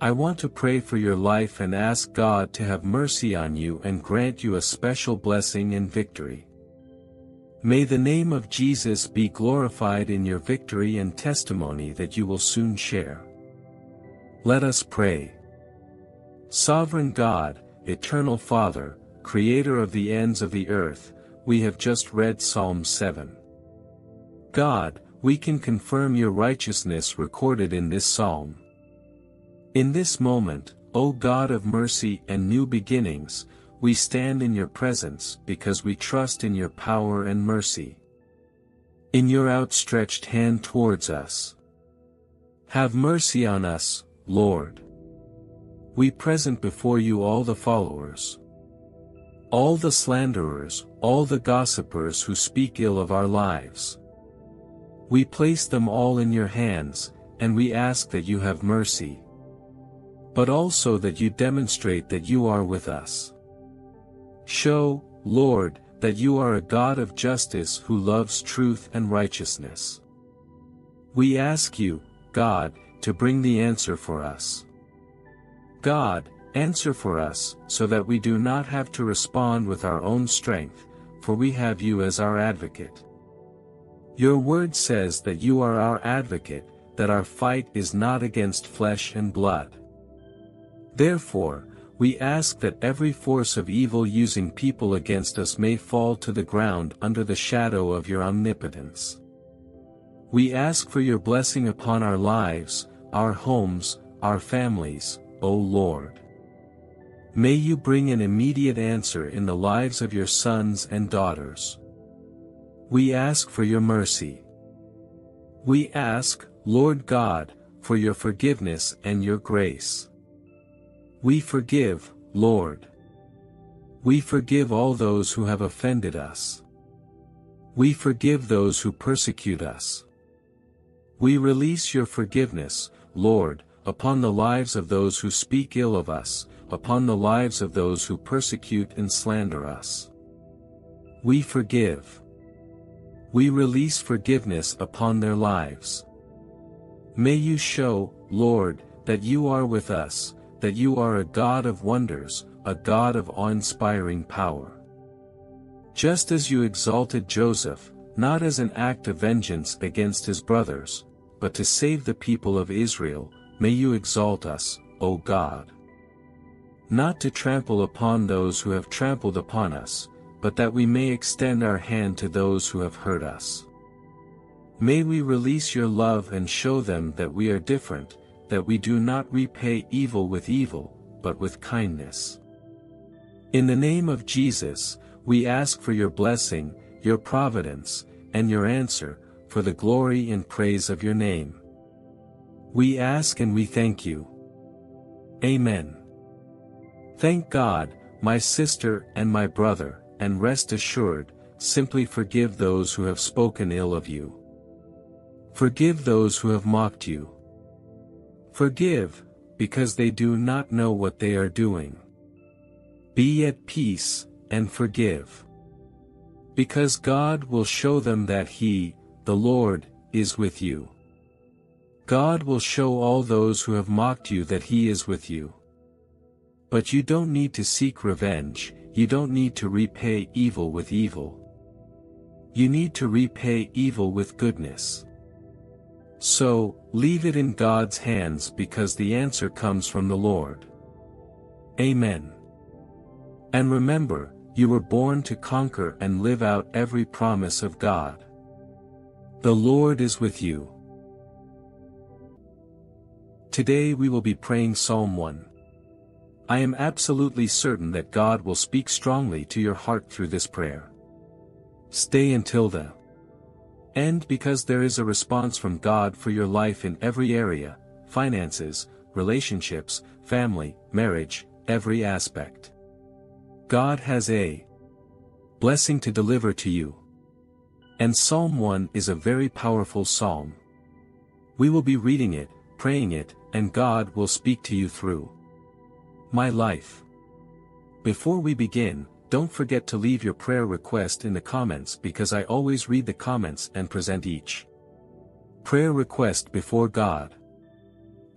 I want to pray for your life and ask God to have mercy on you and grant you a special blessing and victory. May the name of Jesus be glorified in your victory and testimony that you will soon share. Let us pray. Sovereign God, Eternal Father, Creator of the ends of the earth, we have just read Psalm 7. God, we can confirm your righteousness recorded in this psalm. In this moment, O God of mercy and new beginnings, we stand in your presence because we trust in your power and mercy. In your outstretched hand towards us. Have mercy on us, Lord. We present before you all the followers, all the slanderers, all the gossipers who speak ill of our lives. We place them all in your hands, and we ask that you have mercy, but also that you demonstrate that you are with us. Show, Lord, that you are a God of justice who loves truth and righteousness. We ask you, God, to bring the answer for us. God, answer for us, so that we do not have to respond with our own strength, for we have you as our advocate. Your word says that you are our advocate, that our fight is not against flesh and blood. Therefore, we ask that every force of evil using people against us may fall to the ground under the shadow of your omnipotence. We ask for your blessing upon our lives, our homes, our families, O Lord. May you bring an immediate answer in the lives of your sons and daughters. We ask for your mercy. We ask, Lord God, for your forgiveness and your grace. We forgive, Lord. We forgive all those who have offended us. We forgive those who persecute us. We release your forgiveness, Lord, upon the lives of those who speak ill of us, upon the lives of those who persecute and slander us. We forgive. We release forgiveness upon their lives. May you show, Lord, that you are with us, that you are a God of wonders, a God of awe-inspiring power. Just as you exalted Joseph, not as an act of vengeance against his brothers, but to save the people of Israel, may you exalt us, O God. Not to trample upon those who have trampled upon us, but that we may extend our hand to those who have hurt us. May we release your love and show them that we are different, that we do not repay evil with evil, but with kindness. In the name of Jesus, We ask for your blessing, your providence, and your answer, for the glory and praise of your name. We ask and we thank you. Amen. Thank God, my sister and my brother, and rest assured, simply forgive those who have spoken ill of you. Forgive those who have mocked you. Forgive, because they do not know what they are doing. Be at peace, and forgive, because God will show them that He, the Lord, is with you. God will show all those who have mocked you that He is with you. But you don't need to seek revenge, you don't need to repay evil with evil. You need to repay evil with goodness. So, leave it in God's hands, because the answer comes from the Lord. Amen. And remember, you were born to conquer and live out every promise of God. The Lord is with you. Today we will be praying Psalm 1. I am absolutely certain that God will speak strongly to your heart through this prayer. Stay until the end, because there is a response from God for your life in every area: finances, relationships, family, marriage, every aspect. God has a blessing to deliver to you. And Psalm 1 is a very powerful psalm. We will be reading it, praying it, and God will speak to you through my life. Before we begin, don't forget to leave your prayer request in the comments, because I always read the comments and present each prayer request before God.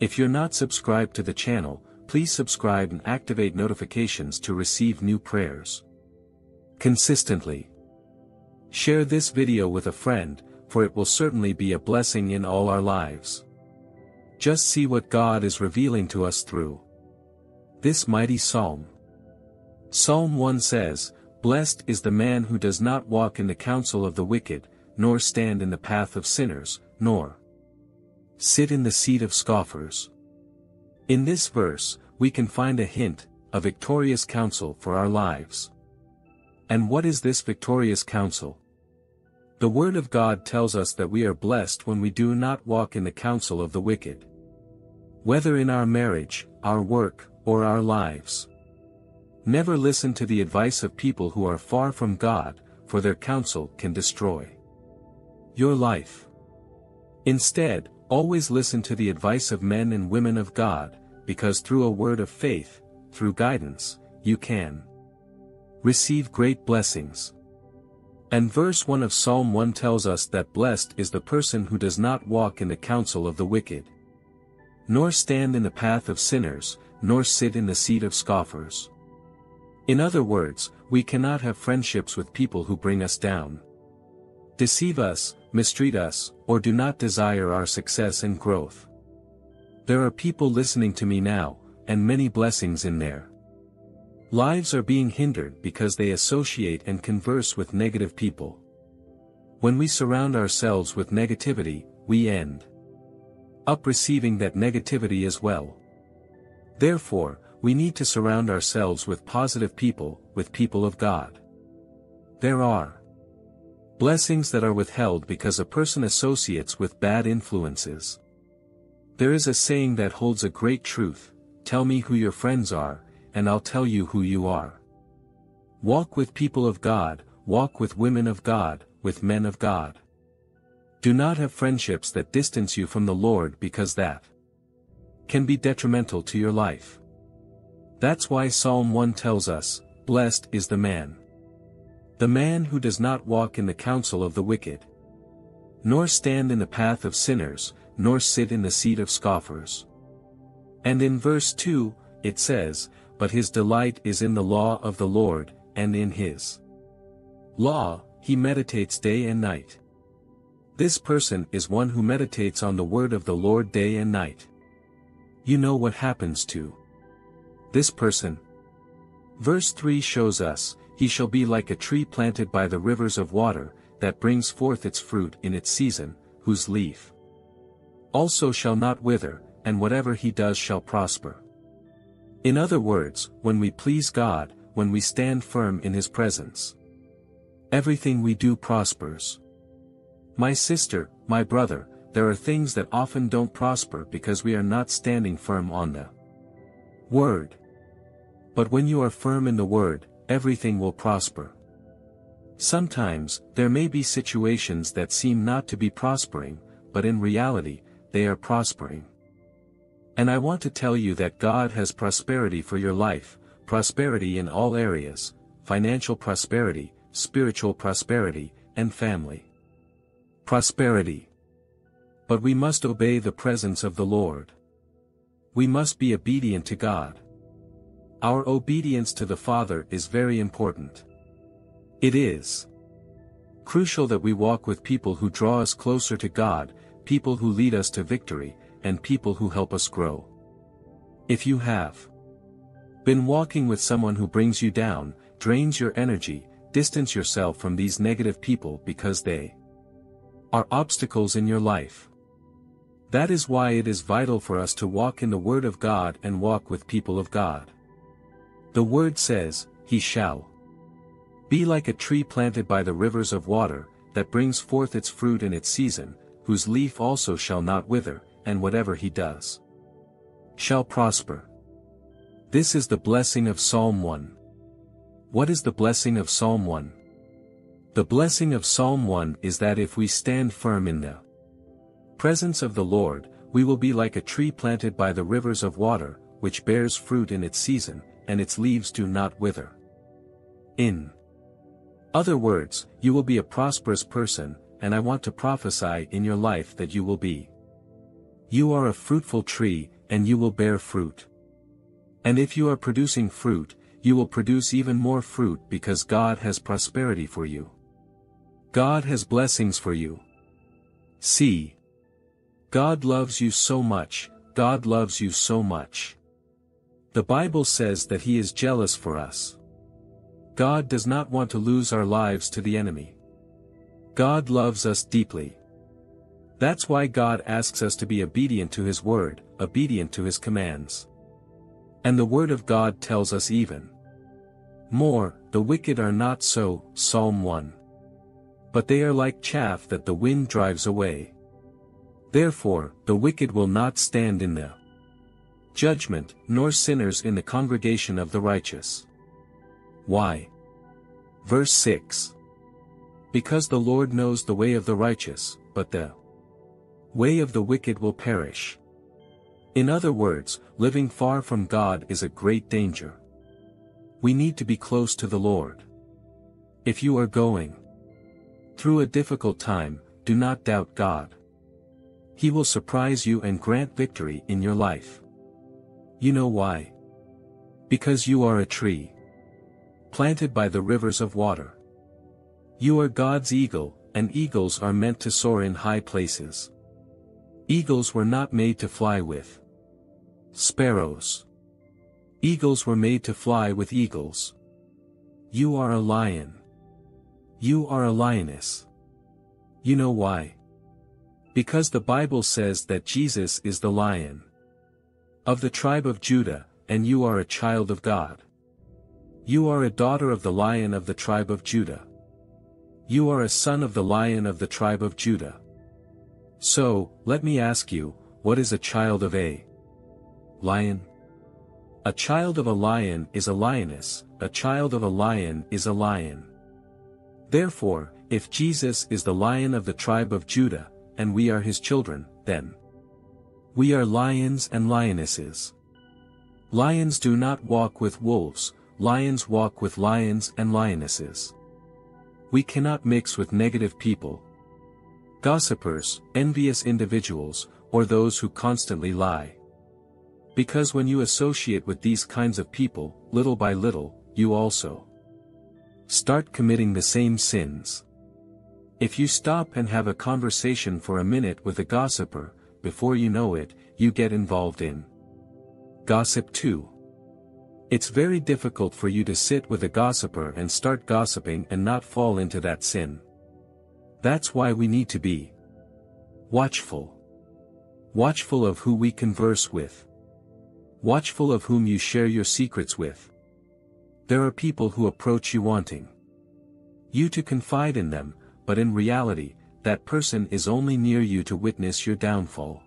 If you're not subscribed to the channel, please subscribe and activate notifications to receive new prayers consistently. Share this video with a friend, for it will certainly be a blessing in all our lives. Just see what God is revealing to us through this mighty psalm. Psalm 1 says, "Blessed is the man who does not walk in the counsel of the wicked, nor stand in the path of sinners, nor sit in the seat of scoffers." In this verse, we can find a hint, a victorious counsel for our lives. And what is this victorious counsel? The Word of God tells us that we are blessed when we do not walk in the counsel of the wicked. Whether in our marriage, our work, or our lives. Never listen to the advice of people who are far from God, for their counsel can destroy your life. Instead, always listen to the advice of men and women of God, because through a word of faith, through guidance, you can receive great blessings. And verse 1 of Psalm 1 tells us that blessed is the person who does not walk in the counsel of the wicked, nor stand in the path of sinners, nor sit in the seat of scoffers. In other words, we cannot have friendships with people who bring us down, deceive us, mistreat us, or do not desire our success and growth. There are people listening to me now, and many blessings in their lives are being hindered because they associate and converse with negative people. When we surround ourselves with negativity, we end up receiving that negativity as well. Therefore, we need to surround ourselves with positive people, with people of God. There are blessings that are withheld because a person associates with bad influences. There is a saying that holds a great truth: tell me who your friends are, and I'll tell you who you are. Walk with people of God, walk with women of God, with men of God. Do not have friendships that distance you from the Lord, because that can be detrimental to your life. That's why Psalm 1 tells us, "Blessed is the man who does not walk in the counsel of the wicked, nor stand in the path of sinners, nor sit in the seat of scoffers." And in verse 2, it says, "But his delight is in the law of the Lord, and in his law he meditates day and night." This person is one who meditates on the word of the Lord day and night. You know what happens to this person? Verse 3 shows us, "He shall be like a tree planted by the rivers of water, that brings forth its fruit in its season, whose leaf also shall not wither, and whatever he does shall prosper." In other words, when we please God, when we stand firm in His presence, Everything we do prospers. My sister, my brother, there are things that often don't prosper because we are not standing firm on the Word. But when you are firm in the Word, everything will prosper. Sometimes, there may be situations that seem not to be prospering, but in reality, they are prospering. And I want to tell you that God has prosperity for your life, prosperity in all areas, financial prosperity, spiritual prosperity, and family prosperity. But we must obey the presence of the Lord. We must be obedient to God. Our obedience to the Father is very important. It is crucial that we walk with people who draw us closer to God, people who lead us to victory, and people who help us grow. If you have been walking with someone who brings you down, drains your energy, distance yourself from these negative people because they are obstacles in your life. That is why it is vital for us to walk in the Word of God and walk with people of God. The Word says, "He shall be like a tree planted by the rivers of water, that brings forth its fruit in its season, whose leaf also shall not wither, and whatever he does shall prosper." This is the blessing of Psalm 1. What is the blessing of Psalm 1? The blessing of Psalm 1 is that if we stand firm in the presence of the Lord, we will be like a tree planted by the rivers of water, which bears fruit in its season, and its leaves do not wither. In other words, you will be a prosperous person, and I want to prophesy in your life that you will be. You are a fruitful tree, and you will bear fruit. And if you are producing fruit, you will produce even more fruit because God has prosperity for you. God has blessings for you. See, God loves you so much, God loves you so much. The Bible says that He is jealous for us. God does not want to lose our lives to the enemy. God loves us deeply. That's why God asks us to be obedient to His Word, obedient to His commands. And the Word of God tells us even more, the wicked are not so, Psalm 1. But they are like chaff that the wind drives away. Therefore, the wicked will not stand in the judgment, nor sinners in the congregation of the righteous. Why? Verse 6. Because the Lord knows the way of the righteous, but the way of the wicked will perish. In other words, living far from God is a great danger. We need to be close to the Lord. If you are going through a difficult time, do not doubt God. He will surprise you and grant victory in your life. You know why? Because you are a tree planted by the rivers of water. You are God's eagle, and eagles are meant to soar in high places. Eagles were not made to fly with sparrows. Eagles were made to fly with eagles. You are a lion. You are a lioness. You know why? Because the Bible says that Jesus is the Lion of the tribe of Judah, and you are a child of God. You are a daughter of the Lion of the tribe of Judah. You are a son of the Lion of the tribe of Judah. So, let me ask you, what is a child of a lion? A child of a lion is a lioness, a child of a lion is a lion. Therefore, if Jesus is the Lion of the tribe of Judah, and we are His children, then we are lions and lionesses. Lions do not walk with wolves, lions walk with lions and lionesses. We cannot mix with negative people. Gossipers, envious individuals, or those who constantly lie. Because when you associate with these kinds of people, little by little, you also start committing the same sins. If you stop and have a conversation for a minute with a gossiper, before you know it, you get involved in gossip too. It's very difficult for you to sit with a gossiper and start gossiping and not fall into that sin. That's why we need to be watchful. Watchful of who we converse with. Watchful of whom you share your secrets with. There are people who approach you wanting you to confide in them, but in reality, that person is only near you to witness your downfall.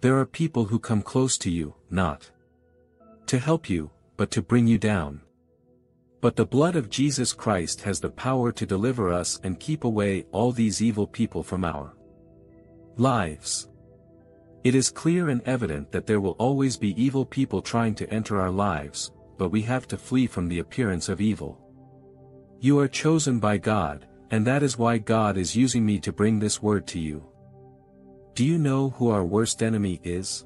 There are people who come close to you, not to help you, but to bring you down. But the blood of Jesus Christ has the power to deliver us and keep away all these evil people from our lives. It is clear and evident that there will always be evil people trying to enter our lives, but we have to flee from the appearance of evil. You are chosen by God, and that is why God is using me to bring this word to you. Do you know who our worst enemy is?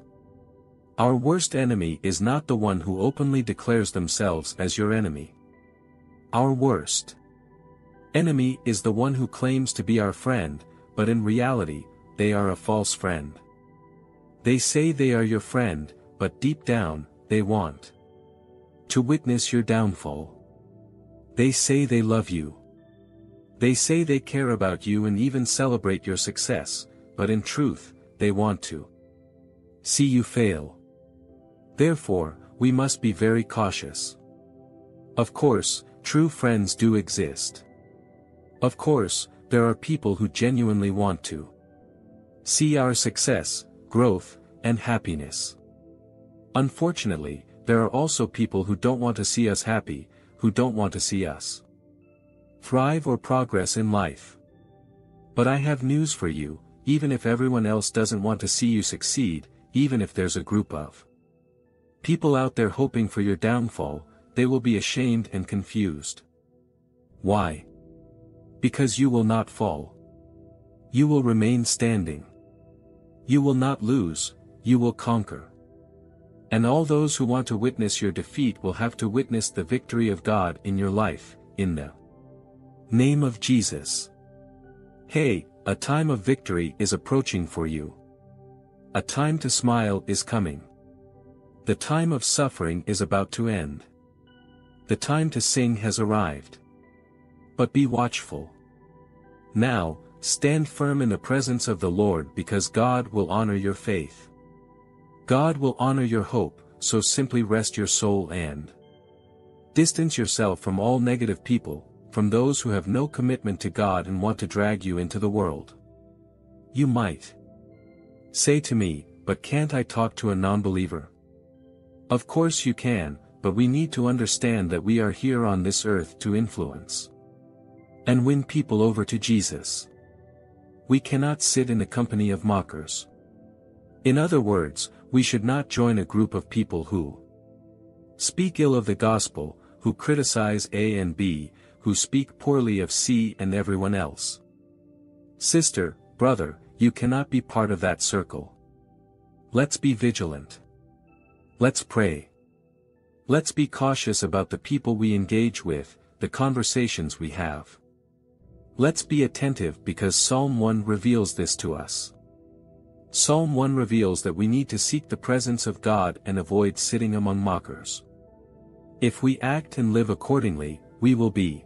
Our worst enemy is not the one who openly declares themselves as your enemy. Our worst enemy is the one who claims to be our friend, but in reality, they are a false friend. They say they are your friend, but deep down, they want to witness your downfall. They say they love you. They say they care about you and even celebrate your success, but in truth, they want to see you fail. Therefore, we must be very cautious. Of course, true friends do exist. Of course, there are people who genuinely want to see our success, growth, and happiness. Unfortunately, there are also people who don't want to see us happy, who don't want to see us thrive or progress in life. But I have news for you, even if everyone else doesn't want to see you succeed, even if there's a group of people out there hoping for your downfall, they will be ashamed and confused. Why? Because you will not fall. You will remain standing. You will not lose, you will conquer. And all those who want to witness your defeat will have to witness the victory of God in your life, in the name of Jesus. Hey, a time of victory is approaching for you. A time to smile is coming. The time of suffering is about to end. The time to sing has arrived. But be watchful. Now, stand firm in the presence of the Lord, because God will honor your faith. God will honor your hope, so simply rest your soul and distance yourself from all negative people, from those who have no commitment to God and want to drag you into the world. You might say to me, but can't I talk to a non-believer? Of course you can, but we need to understand that we are here on this earth to influence and win people over to Jesus. We cannot sit in the company of mockers. In other words, we should not join a group of people who speak ill of the gospel, who criticize A and B, who speak poorly of C and everyone else. Sister, brother, you cannot be part of that circle. Let's be vigilant. Let's pray. Let's be cautious about the people we engage with, the conversations we have. Let's be attentive, because Psalm 1 reveals this to us. Psalm 1 reveals that we need to seek the presence of God and avoid sitting among mockers. If we act and live accordingly, we will be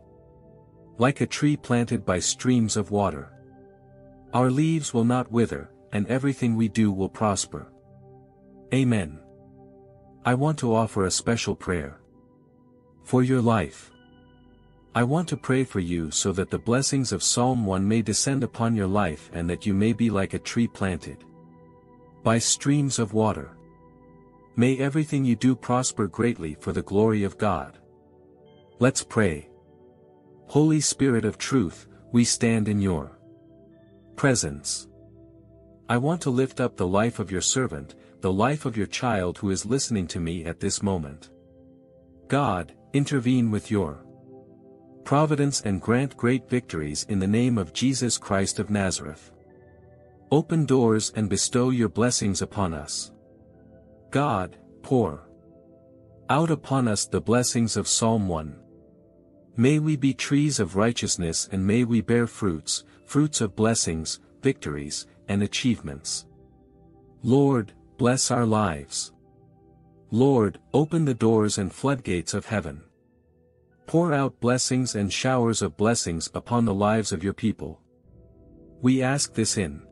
like a tree planted by streams of water. Our leaves will not wither, and everything we do will prosper. Amen. I want to offer a special prayer for your life. I want to pray for you so that the blessings of Psalm 1 may descend upon your life, and that you may be like a tree planted by streams of water. May everything you do prosper greatly for the glory of God. Let's pray. Holy Spirit of truth, we stand in your presence. I want to lift up the life of your servant, the life of your child who is listening to me at this moment. God, intervene with your providence and grant great victories in the name of Jesus Christ of Nazareth. Open doors and bestow your blessings upon us. God, pour out upon us the blessings of Psalm 1. May we be trees of righteousness, and may we bear fruits, fruits of blessings, victories, and achievements. Lord, bless our lives. Lord, open the doors and floodgates of heaven. Pour out blessings and showers of blessings upon the lives of your people. We ask this in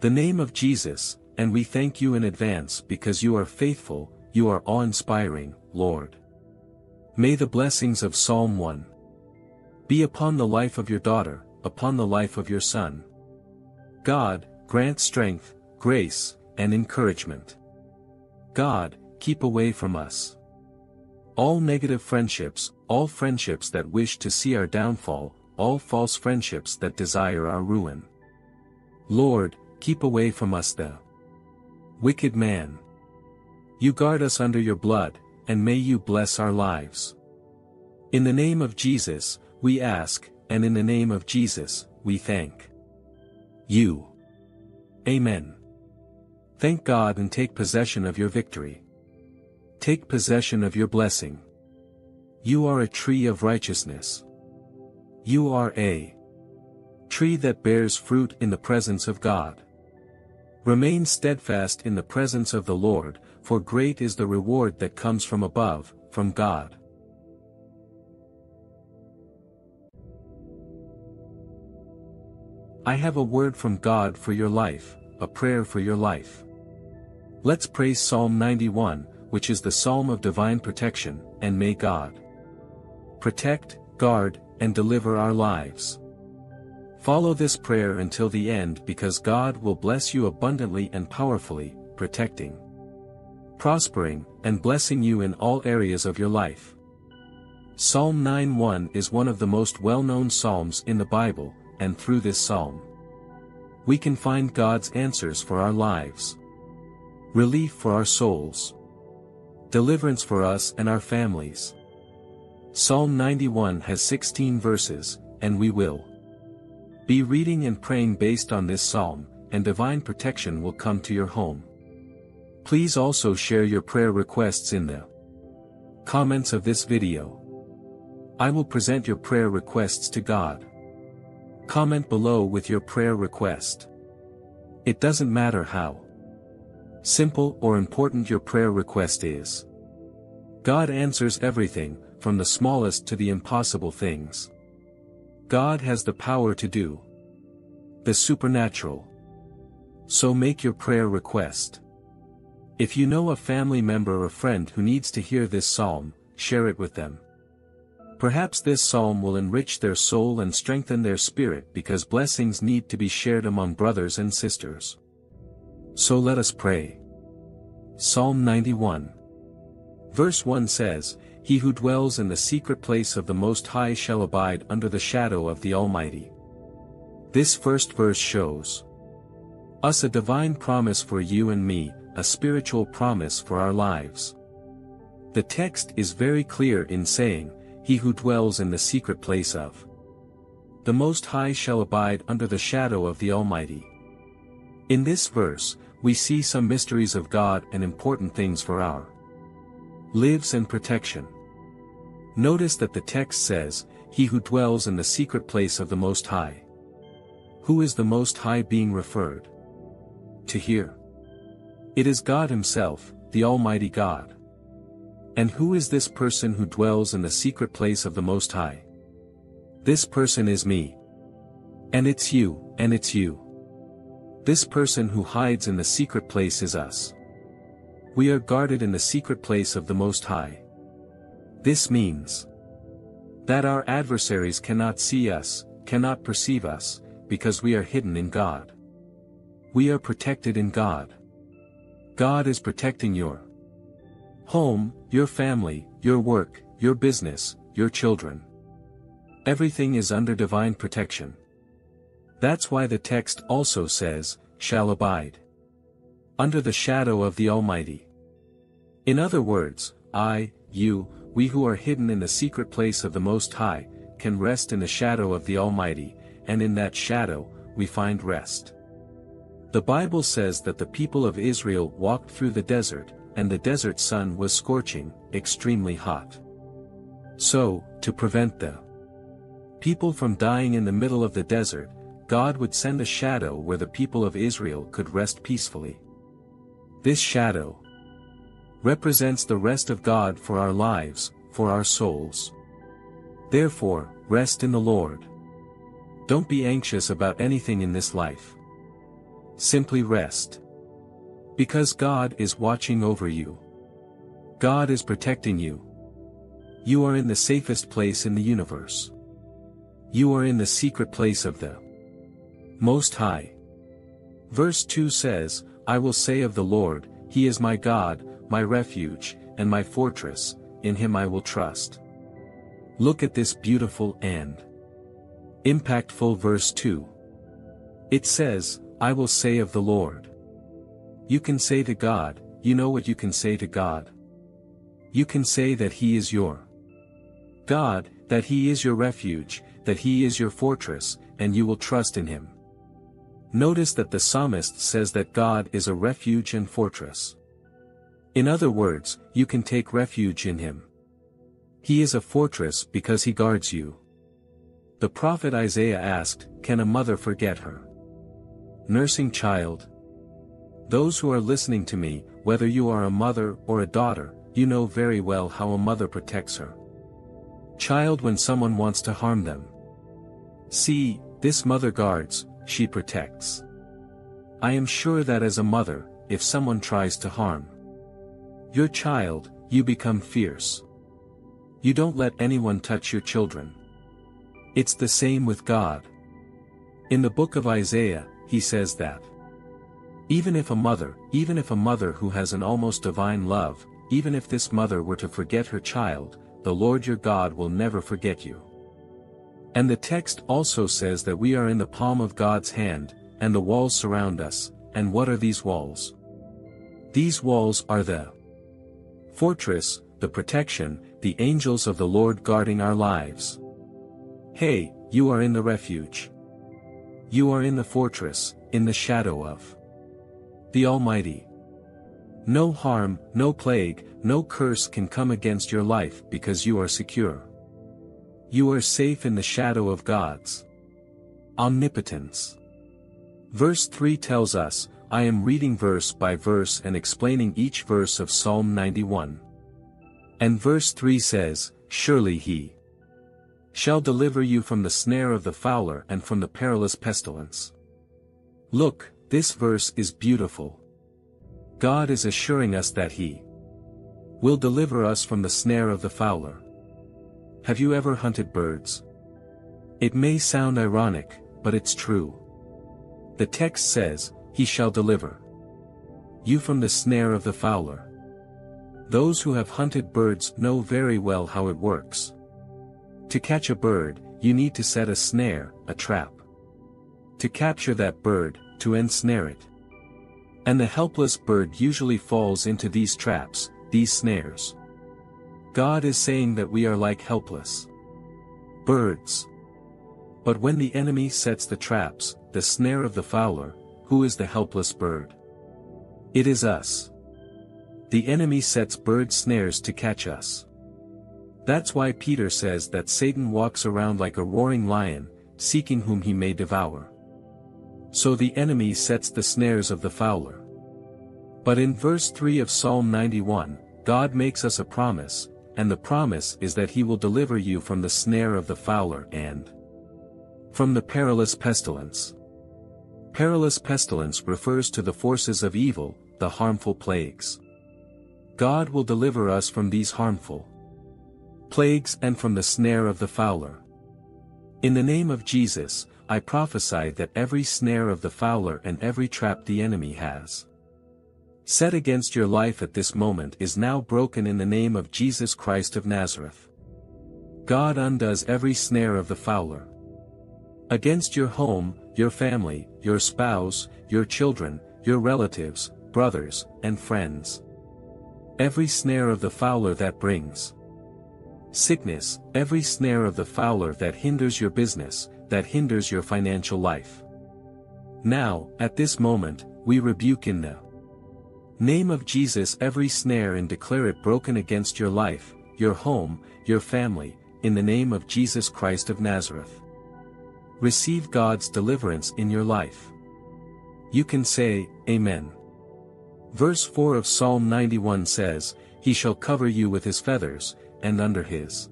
the name of Jesus, and we thank you in advance, because you are faithful, you are awe-inspiring, Lord. May the blessings of Psalm 1 Be upon the life of your daughter, upon the life of your son. God, grant strength, grace, and encouragement. God, keep away from us all negative friendships, all friendships that wish to see our downfall, all false friendships that desire our ruin. Lord, keep away from us the wicked man. You guard us under your blood, and may you bless our lives. In the name of Jesus, we ask, and in the name of Jesus, we thank you. Amen. Thank God and take possession of your victory. Take possession of your blessing. You are a tree of righteousness. You are a tree that bears fruit in the presence of God. Remain steadfast in the presence of the Lord, for great is the reward that comes from above, from God. I have a word from God for your life, a prayer for your life. Let's praise Psalm 91, which is the Psalm of divine protection, and may God protect, guard, and deliver our lives. Follow this prayer until the end because God will bless you abundantly and powerfully, protecting, prospering, and blessing you in all areas of your life. Psalm 91 is one of the most well-known psalms in the Bible, and through this psalm, we can find God's answers for our lives, relief for our souls, deliverance for us and our families. Psalm 91 has 16 verses, and we will be reading and praying based on this psalm, and divine protection will come to your home. Please also share your prayer requests in the comments of this video. I will present your prayer requests to God. Comment below with your prayer request. It doesn't matter how simple or important your prayer request is. God answers everything, from the smallest to the impossible things. God has the power to do the supernatural. So make your prayer request. If you know a family member or friend who needs to hear this psalm, share it with them. Perhaps this psalm will enrich their soul and strengthen their spirit because blessings need to be shared among brothers and sisters. So let us pray. Psalm 91. Verse 1 says, "He who dwells in the secret place of the Most High shall abide under the shadow of the Almighty." This first verse shows us a divine promise for you and me, a spiritual promise for our lives. The text is very clear in saying, "He who dwells in the secret place of the Most High shall abide under the shadow of the Almighty." In this verse, we see some mysteries of God and important things for our lives and protection. Notice that the text says, "He who dwells in the secret place of the Most High." Who is the Most High being referred to here? It is God Himself, the Almighty God. And who is this person who dwells in the secret place of the Most High? This person is me. And it's you, and it's you. This person who hides in the secret place is us. We are guarded in the secret place of the Most High. This means that our adversaries cannot see us, cannot perceive us, because we are hidden in God. We are protected in God. God is protecting your home, your family, your work, your business, your children. Everything is under divine protection. That's why the text also says, "shall abide under the shadow of the Almighty." In other words, I, you, we who are hidden in the secret place of the Most High, can rest in the shadow of the Almighty, and in that shadow, we find rest. The Bible says that the people of Israel walked through the desert, and the desert sun was scorching, extremely hot. So, to prevent the people from dying in the middle of the desert, God would send a shadow where the people of Israel could rest peacefully. This shadow represents the rest of God for our lives, for our souls. Therefore, rest in the Lord. Don't be anxious about anything in this life. Simply rest. Because God is watching over you. God is protecting you. You are in the safest place in the universe. You are in the secret place of the Most High. Verse 2 says, I will say of the Lord, He is my God, my refuge, and my fortress, in Him I will trust. Look at this beautiful and impactful verse 2. It says, I will say of the Lord. You can say to God, you know what you can say to God. You can say that He is your God, that He is your refuge, that He is your fortress, and you will trust in Him. Notice that the psalmist says that God is a refuge and fortress. In other words, you can take refuge in Him. He is a fortress because He guards you. The prophet Isaiah asked, can a mother forget her nursing child? Those who are listening to me, whether you are a mother or a daughter, you know very well how a mother protects her child when someone wants to harm them. See, this mother guards, she protects. I am sure that as a mother, if someone tries to harm your child, you become fierce. You don't let anyone touch your children. It's the same with God. In the book of Isaiah, he says that even if a mother who has an almost divine love, even if this mother were to forget her child, the Lord your God will never forget you. And the text also says that we are in the palm of God's hand, and the walls surround us. And what are these walls? These walls are the fortress, the protection, the angels of the Lord guarding our lives. Hey, you are in the refuge. You are in the fortress, in the shadow of the Almighty. No harm, no plague, no curse can come against your life because you are secure. You are safe in the shadow of God's omnipotence. Verse 3 tells us, I am reading verse by verse and explaining each verse of Psalm 91. And verse 3 says, surely He shall deliver you from the snare of the fowler and from the perilous pestilence. Look, this verse is beautiful. God is assuring us that He will deliver us from the snare of the fowler. Have you ever hunted birds? It may sound ironic, but it's true. The text says, He shall deliver you from the snare of the fowler. Those who have hunted birds know very well how it works. To catch a bird, you need to set a snare, a trap. To capture that bird, to ensnare it. And the helpless bird usually falls into these traps, these snares. God is saying that we are like helpless birds. But when the enemy sets the traps, the snare of the fowler, who is the helpless bird? It is us. The enemy sets bird snares to catch us. That's why Peter says that Satan walks around like a roaring lion, seeking whom he may devour. So the enemy sets the snares of the fowler. But in verse 3 of Psalm 91, God makes us a promise, and the promise is that He will deliver you from the snare of the fowler and from the perilous pestilence. Perilous pestilence refers to the forces of evil, the harmful plagues. God will deliver us from these harmful plagues and from the snare of the fowler. In the name of Jesus, I prophesy that every snare of the fowler and every trap the enemy has set against your life at this moment is now broken in the name of Jesus Christ of Nazareth. God undoes every snare of the fowler against your home, your family, your spouse, your children, your relatives, brothers, and friends. Every snare of the fowler that brings sickness, every snare of the fowler that hinders your business, that hinders your financial life. Now, at this moment, we rebuke in the name of Jesus every snare and declare it broken against your life, your home, your family, in the name of Jesus Christ of Nazareth. Receive God's deliverance in your life. You can say, Amen. Verse 4 of Psalm 91 says, He shall cover you with His feathers, and under His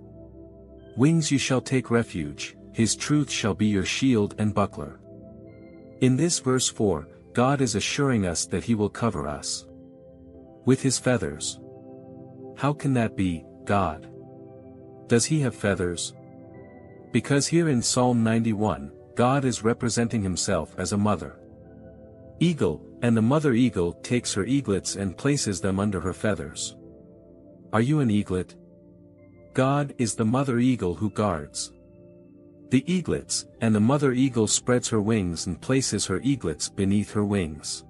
wings you shall take refuge, His truth shall be your shield and buckler. In this verse 4, God is assuring us that He will cover us with His feathers. How can that be, God? Does He have feathers? because here in Psalm 91, God is representing himself as a mother eagle, and the mother eagle takes her eaglets and places them under her feathers. Are you an eaglet? God is the mother eagle who guards the eaglets, and the mother eagle spreads her wings and places her eaglets beneath her wings.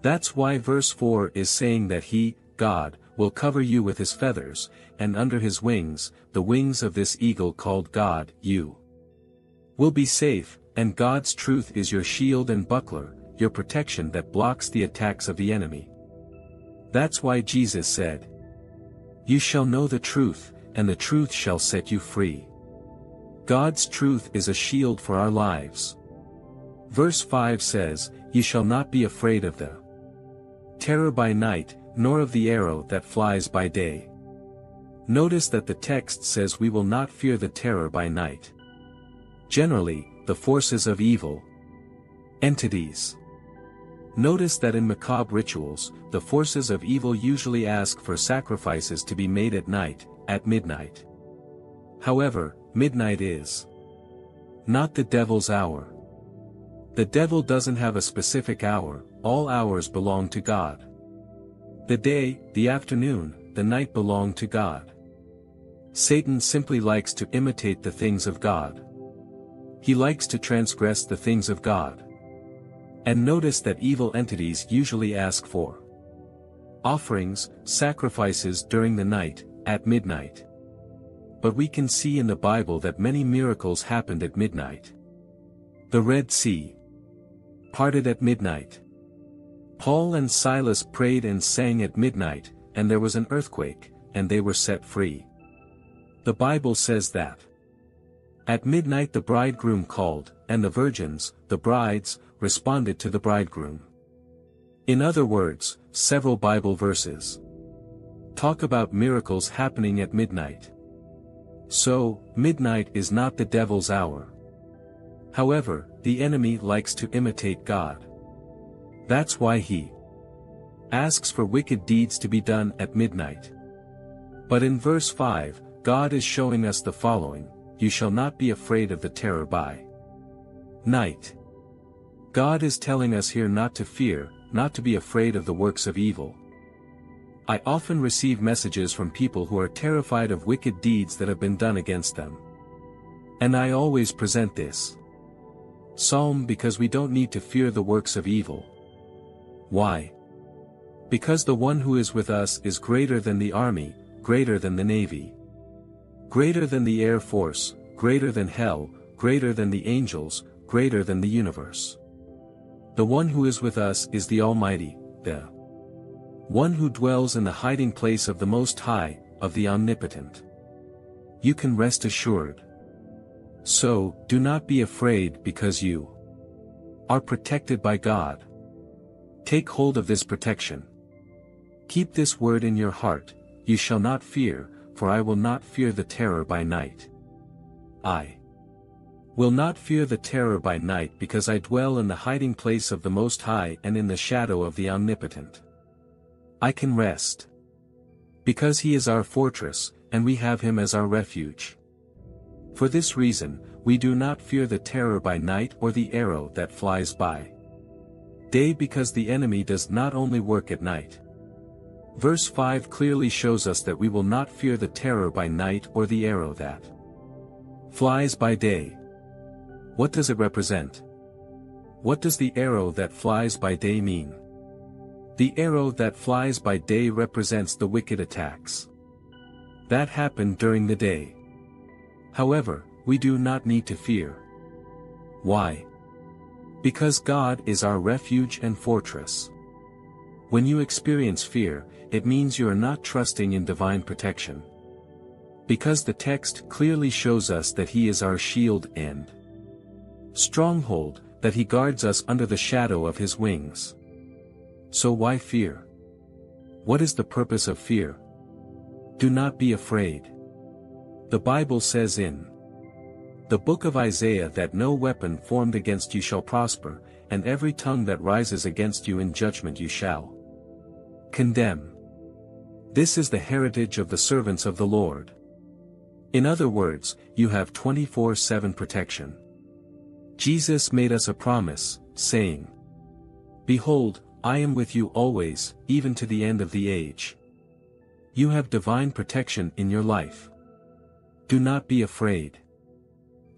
That's why verse 4 is saying that he, God, will cover you with his feathers, and under his wings, the wings of this eagle called God, you will be safe, and God's truth is your shield and buckler, your protection that blocks the attacks of the enemy. That's why Jesus said, "You shall know the truth, and the truth shall set you free." God's truth is a shield for our lives. Verse 5 says, "You shall not be afraid of the terror by night, nor of the arrow that flies by day." Notice that the text says we will not fear the terror by night. Generally, the forces of evil entities. Notice that in macabre rituals, the forces of evil usually ask for sacrifices to be made at night, at midnight. However, midnight is not the devil's hour. The devil doesn't have a specific hour, all hours belong to God. The day, the afternoon, the night belong to God. Satan simply likes to imitate the things of God. He likes to transgress the things of God. And notice that evil entities usually ask for offerings, sacrifices during the night, at midnight. But we can see in the Bible that many miracles happened at midnight. The Red Sea parted at midnight. Paul and Silas prayed and sang at midnight, and there was an earthquake, and they were set free. The Bible says that at midnight the bridegroom called, and the virgins, the brides, responded to the bridegroom. In other words, several Bible verses talk about miracles happening at midnight. So, midnight is not the devil's hour. However, the enemy likes to imitate God. That's why he asks for wicked deeds to be done at midnight. But in verse 5, God is showing us the following: "You shall not be afraid of the terror by night." God is telling us here not to fear, not to be afraid of the works of evil. I often receive messages from people who are terrified of wicked deeds that have been done against them. And I always present this psalm because we don't need to fear the works of evil. Why? Because the one who is with us is greater than the army, greater than the navy, greater than the air force, greater than hell, greater than the angels, greater than the universe. The one who is with us is the Almighty, the one who dwells in the hiding place of the Most High, of the Omnipotent. You can rest assured. So, do not be afraid because you are protected by God. Take hold of this protection. Keep this word in your heart: "You shall not fear, for I will not fear the terror by night." I will not fear the terror by night because I dwell in the hiding place of the Most High and in the shadow of the Omnipotent. I can rest because he is our fortress, and we have him as our refuge. For this reason, we do not fear the terror by night or the arrow that flies by day, because the enemy does not only work at night. Verse 5 clearly shows us that we will not fear the terror by night or the arrow that flies by day. What does it represent? What does the arrow that flies by day mean? The arrow that flies by day represents the wicked attacks that happen during the day. However, we do not need to fear. Why? Because God is our refuge and fortress. When you experience fear, it means you are not trusting in divine protection. Because the text clearly shows us that he is our shield and stronghold, that he guards us under the shadow of his wings. So why fear? What is the purpose of fear? Do not be afraid. The Bible says in the book of Isaiah that no weapon formed against you shall prosper, and every tongue that rises against you in judgment you shall condemn. This is the heritage of the servants of the Lord. In other words, you have 24/7 protection. Jesus made us a promise, saying, "Behold, I am with you always, even to the end of the age." You have divine protection in your life. Do not be afraid.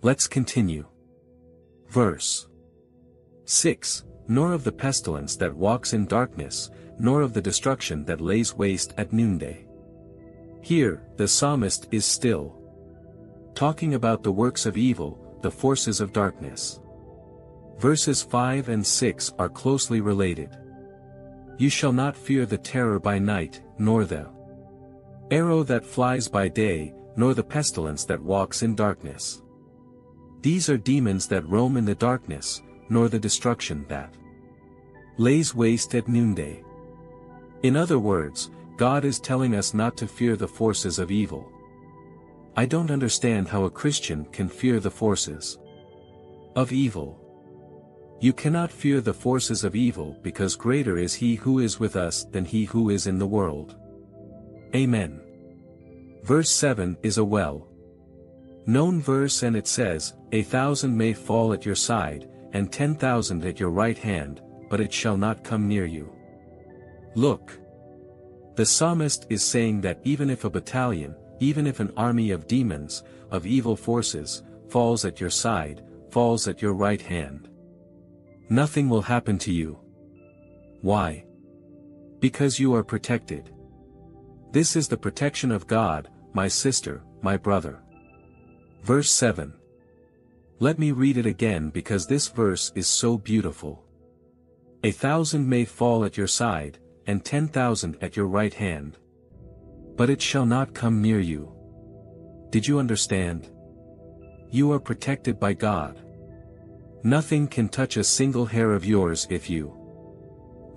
Let's continue. Verse 6, "Nor of the pestilence that walks in darkness, nor of the destruction that lays waste at noonday." Here, the psalmist is still talking about the works of evil, the forces of darkness. Verses 5 and 6 are closely related. "You shall not fear the terror by night, nor the arrow that flies by day, nor the pestilence that walks in darkness." These are demons that roam in the darkness, nor the destruction that lays waste at noonday. In other words, God is telling us not to fear the forces of evil. I don't understand how a Christian can fear the forces of evil. You cannot fear the forces of evil because greater is He who is with us than he who is in the world. Amen. Verse 7 is a well-known verse, and it says, "1,000 may fall at your side, and 10,000 at your right hand, but it shall not come near you." Look. The psalmist is saying that even if a battalion, even if an army of demons, of evil forces, falls at your side, falls at your right hand, nothing will happen to you. Why? Because you are protected. This is the protection of God, my sister, my brother. Verse 7. Let me read it again because this verse is so beautiful. "1,000 may fall at your side, and 10,000 at your right hand, but it shall not come near you." Did you understand? You are protected by God. Nothing can touch a single hair of yours if you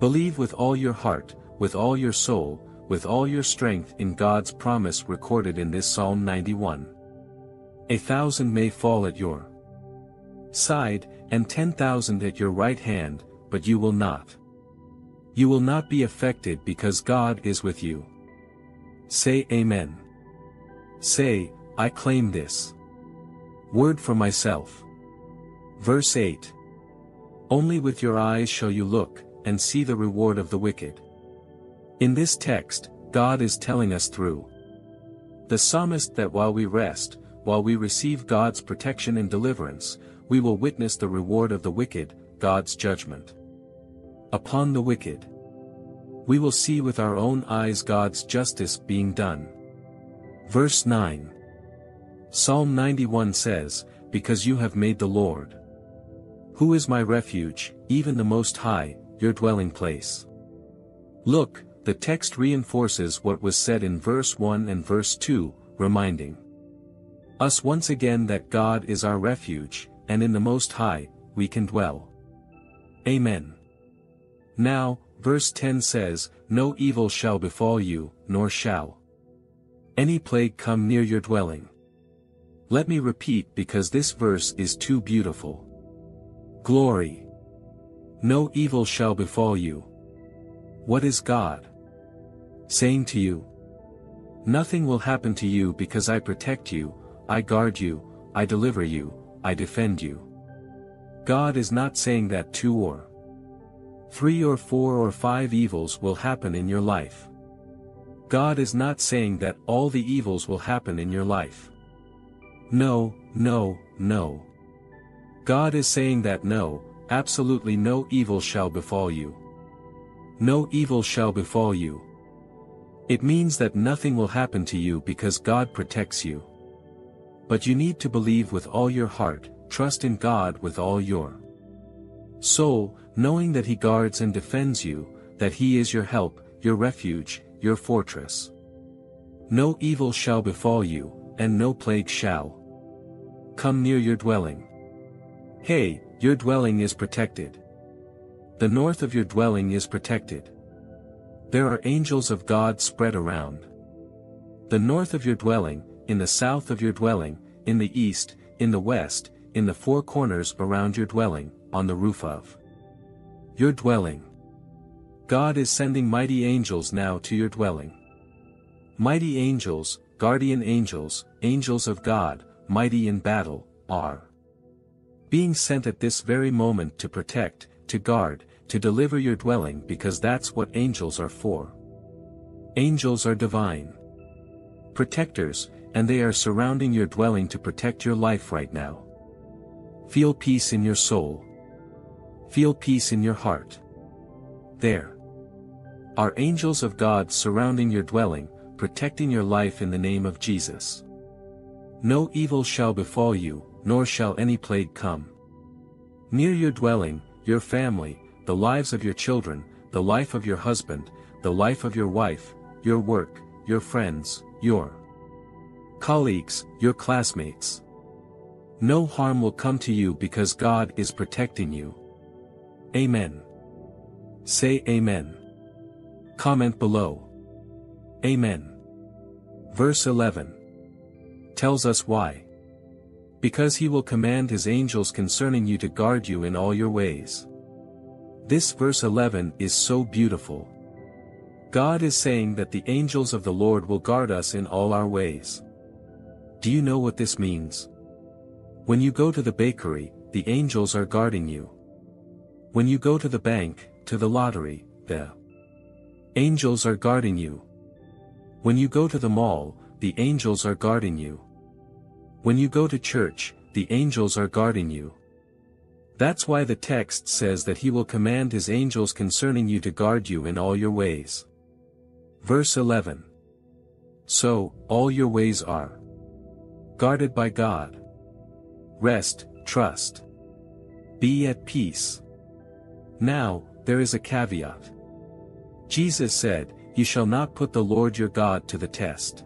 believe with all your heart, with all your soul, with all your strength in God's promise recorded in this Psalm 91. 1,000 may fall at your side, and 10,000 at your right hand, but you will not. You will not be affected because God is with you. Say amen. Say, I claim this word for myself. Verse 8. Only with your eyes shall you look, and see the reward of the wicked. In this text, God is telling us through the psalmist that while we rest, while we receive God's protection and deliverance, we will witness the reward of the wicked, God's judgment upon the wicked. We will see with our own eyes God's justice being done. Verse 9. Psalm 91 says, "Because you have made the Lord, who is my refuge, even the Most High, your dwelling place." Look, the text reinforces what was said in verse 1 and verse 2, reminding us once again that God is our refuge, and in the Most High, we can dwell. Amen. Now, verse 10 says, "No evil shall befall you, nor shall any plague come near your dwelling." Let me repeat because this verse is too beautiful. Glory. No evil shall befall you. What is God saying to you? Nothing will happen to you because I protect you, I guard you, I deliver you, I defend you. God is not saying that 2 or 3 or 4 or 5 evils will happen in your life. God is not saying that all the evils will happen in your life. No, no, no. God is saying that no, absolutely no evil shall befall you. No evil shall befall you. It means that nothing will happen to you because God protects you. But you need to believe with all your heart, trust in God with all your soul, knowing that He guards and defends you, that He is your help, your refuge, your fortress. No evil shall befall you, and no plague shall come near your dwelling. Hey, your dwelling is protected. The north of your dwelling is protected. There are angels of God spread around the north of your dwelling, in the south of your dwelling, in the east, in the west, in the four corners around your dwelling, on the roof of your dwelling. God is sending mighty angels now to your dwelling. Mighty angels, guardian angels, angels of God, mighty in battle, are being sent at this very moment to protect, to guard, to deliver your dwelling, because that's what angels are for. Angels are divine protectors, and they are surrounding your dwelling to protect your life right now. Feel peace in your soul. Feel peace in your heart. There are angels of God surrounding your dwelling, protecting your life in the name of Jesus. No evil shall befall you, nor shall any plague come near your dwelling, your family, the lives of your children, the life of your husband, the life of your wife, your work, your friends, your colleagues, your classmates. No harm will come to you because God is protecting you. Amen. Say amen. Comment below. Amen. Verse 11 tells us why. Because he will command his angels concerning you to guard you in all your ways. This verse 11 is so beautiful. God is saying that the angels of the Lord will guard us in all our ways. Do you know what this means? When you go to the bakery, the angels are guarding you. When you go to the bank, to the lottery, the angels are guarding you. When you go to the mall, the angels are guarding you. When you go to church, the angels are guarding you. That's why the text says that he will command his angels concerning you to guard you in all your ways. Verse 11. So, all your ways are guarded by God. Rest, trust. Be at peace. Now, there is a caveat. Jesus said, "You shall not put the Lord your God to the test."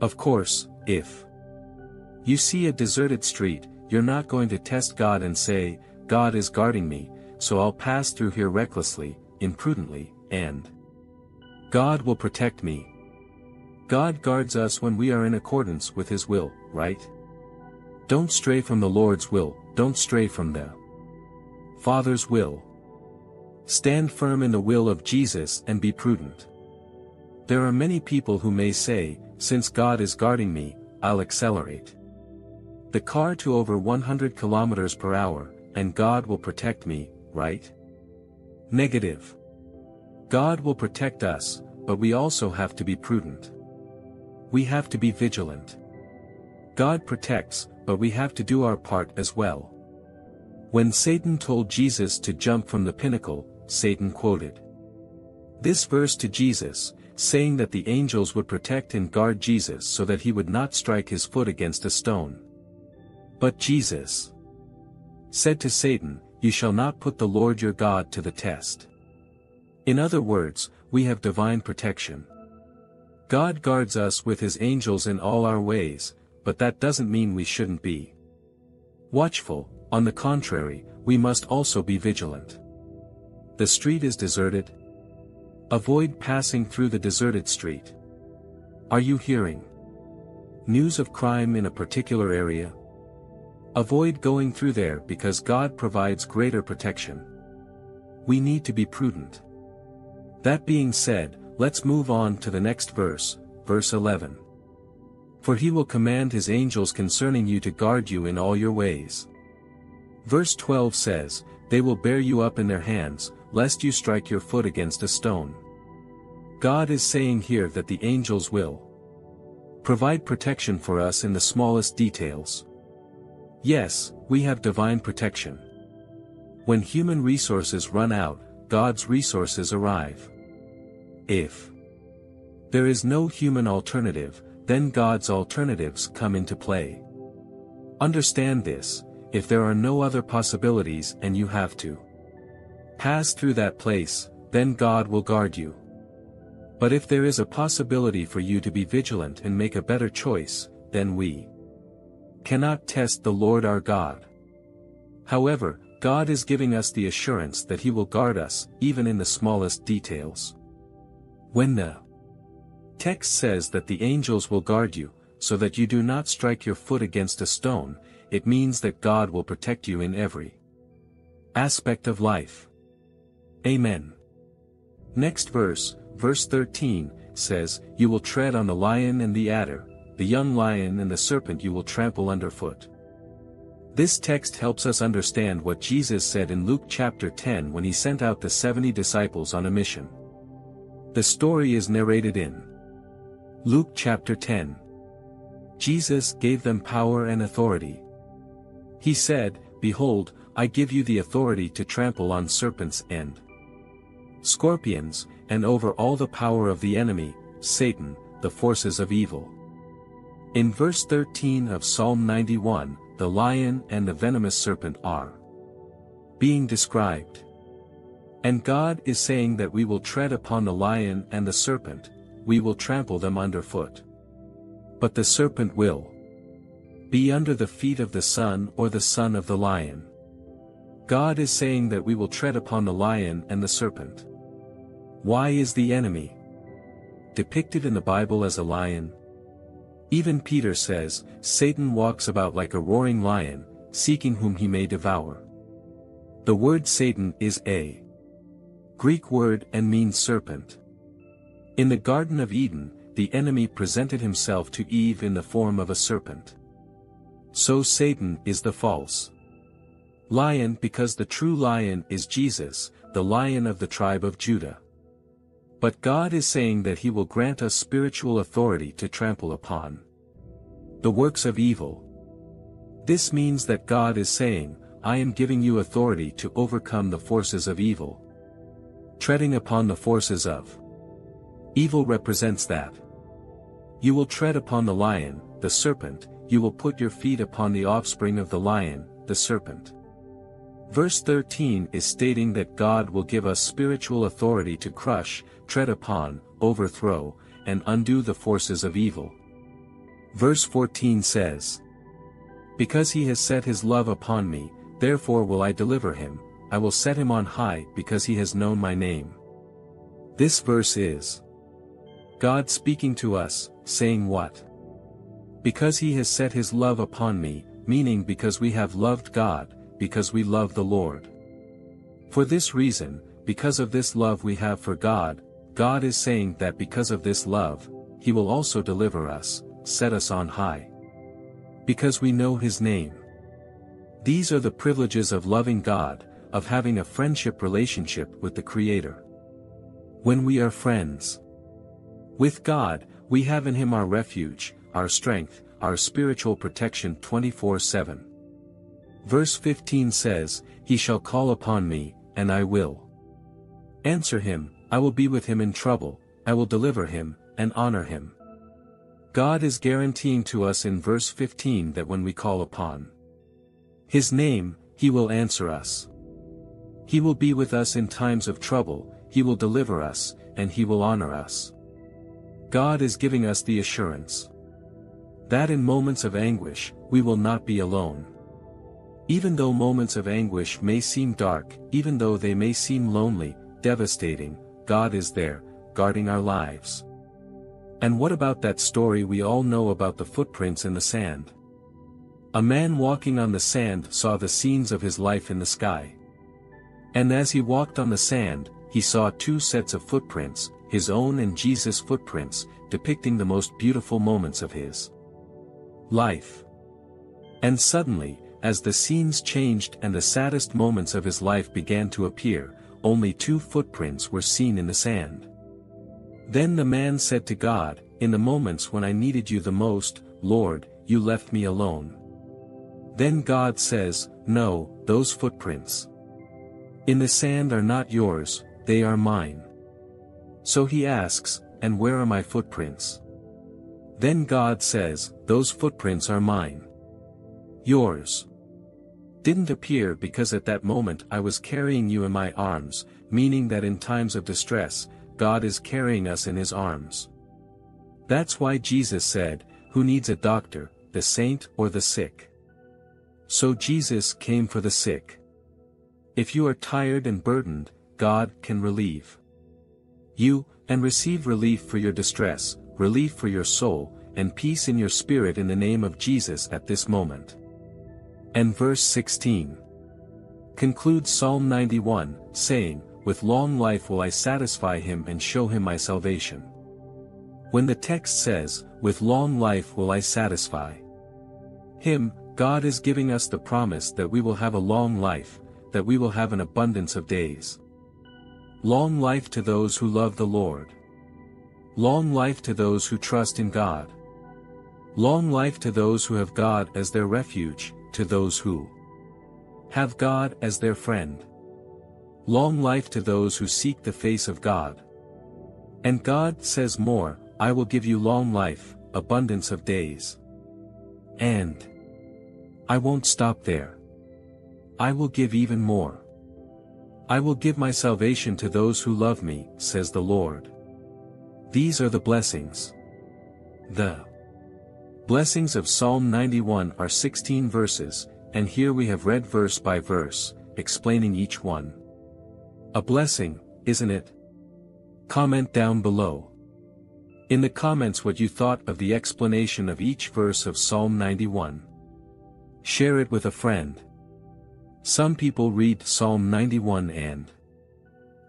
Of course, if you see a deserted street, you're not going to test God and say, "God is guarding me, so I'll pass through here recklessly, imprudently, and God will protect me." God guards us when we are in accordance with his will, right? Don't stray from the Lord's will, don't stray from the Father's will. Stand firm in the will of Jesus and be prudent. There are many people who may say, "Since God is guarding me, I'll accelerate the car to over 100 km/h, and God will protect me, right?" Negative. God will protect us, but we also have to be prudent. We have to be vigilant. God protects, but we have to do our part as well. When Satan told Jesus to jump from the pinnacle, Satan quoted this verse to Jesus, saying that the angels would protect and guard Jesus so that he would not strike his foot against a stone. But Jesus said to Satan, "You shall not put the Lord your God to the test." In other words, we have divine protection. God guards us with his angels in all our ways, but that doesn't mean we shouldn't be watchful. On the contrary, we must also be vigilant. The street is deserted. Avoid passing through the deserted street. Are you hearing news of crime in a particular area? Avoid going through there because God provides greater protection. We need to be prudent. That being said, let's move on to the next verse, verse 11. For he will command his angels concerning you to guard you in all your ways. Verse 12 says, "They will bear you up in their hands, lest you strike your foot against a stone." God is saying here that the angels will provide protection for us in the smallest details. Yes, we have divine protection. When human resources run out, God's resources arrive. If there is no human alternative, then God's alternatives come into play. Understand this: if there are no other possibilities and you have to pass through that place, then God will guard you. But if there is a possibility for you to be vigilant and make a better choice, then we cannot test the Lord our God. However, God is giving us the assurance that he will guard us, even in the smallest details. When the text says that the angels will guard you, so that you do not strike your foot against a stone, it means that God will protect you in every aspect of life. Amen. Next verse, verse 13, says, "You will tread on the lion and the adder, the young lion and the serpent you will trample underfoot." This text helps us understand what Jesus said in Luke chapter 10 when he sent out the 70 disciples on a mission. The story is narrated in Luke chapter 10. Jesus gave them power and authority. He said, "Behold, I give you the authority to trample on serpents and scorpions, and over all the power of the enemy, Satan, the forces of evil." In verse 13 of Psalm 91, the lion and the venomous serpent are being described. And God is saying that we will tread upon the lion and the serpent, we will trample them underfoot. But the serpent will be under the feet of the son or the son of the lion. God is saying that we will tread upon the lion and the serpent. Why is the enemy depicted in the Bible as a lion? Even Peter says, "Satan walks about like a roaring lion, seeking whom he may devour." The word Satan is a Greek word and means serpent. In the Garden of Eden, the enemy presented himself to Eve in the form of a serpent. So Satan is the false lion, because the true lion is Jesus, the Lion of the tribe of Judah. But God is saying that he will grant us spiritual authority to trample upon the works of evil. This means that God is saying, "I am giving you authority to overcome the forces of evil." Treading upon the forces of evil represents that. You will tread upon the lion, the serpent, you will put your feet upon the offspring of the lion, the serpent. Verse 13 is stating that God will give us spiritual authority to crush, tread upon, overthrow, and undo the forces of evil. Verse 14 says, "Because he has set his love upon me, therefore will I deliver him, I will set him on high because he has known my name." This verse is God speaking to us, saying what? Because he has set his love upon me, meaning because we have loved God, because we love the Lord. For this reason, because of this love we have for God, God is saying that because of this love, he will also deliver us, set us on high, because we know his name. These are the privileges of loving God, of having a friendship relationship with the Creator. When we are friends with God, we have in him our refuge, our strength, our spiritual protection 24/7. Verse 15 says, "He shall call upon me, and I will answer him, I will be with him in trouble, I will deliver him, and honor him." God is guaranteeing to us in verse 15 that when we call upon his name, he will answer us. He will be with us in times of trouble, he will deliver us, and he will honor us. God is giving us the assurance that in moments of anguish, we will not be alone. Even though moments of anguish may seem dark, even though they may seem lonely, devastating, God is there, guarding our lives. And what about that story we all know about the footprints in the sand? A man walking on the sand saw the scenes of his life in the sky. And as he walked on the sand, he saw two sets of footprints, his own and Jesus' footprints, depicting the most beautiful moments of his life. And suddenly, as the scenes changed and the saddest moments of his life began to appear, only two footprints were seen in the sand. Then the man said to God, "In the moments when I needed you the most, Lord, you left me alone." Then God says, "No, those footprints in the sand are not yours, they are mine." So he asks, "And where are my footprints?" Then God says, "Those footprints are mine. Yours didn't appear because at that moment I was carrying you in my arms," meaning that in times of distress, God is carrying us in his arms. That's why Jesus said, "Who needs a doctor, the saint or the sick?" So Jesus came for the sick. If you are tired and burdened, God can relieve you, and receive relief for your distress, relief for your soul, and peace in your spirit in the name of Jesus at this moment. And verse 16 concludes Psalm 91, saying, "With long life will I satisfy him and show him my salvation." When the text says, "With long life will I satisfy him," God is giving us the promise that we will have a long life, that we will have an abundance of days. Long life to those who love the Lord. Long life to those who trust in God. Long life to those who have God as their refuge, to those who have God as their friend. Long life to those who seek the face of God. And God says more, "I will give you long life, abundance of days." And I won't stop there. I will give even more. I will give my salvation to those who love me, says the Lord. These are the blessings. The blessings of Psalm 91 are 16 verses, and here we have read verse by verse, explaining each one. A blessing, isn't it? Comment down below in the comments what you thought of the explanation of each verse of Psalm 91. Share it with a friend. Some people read Psalm 91 and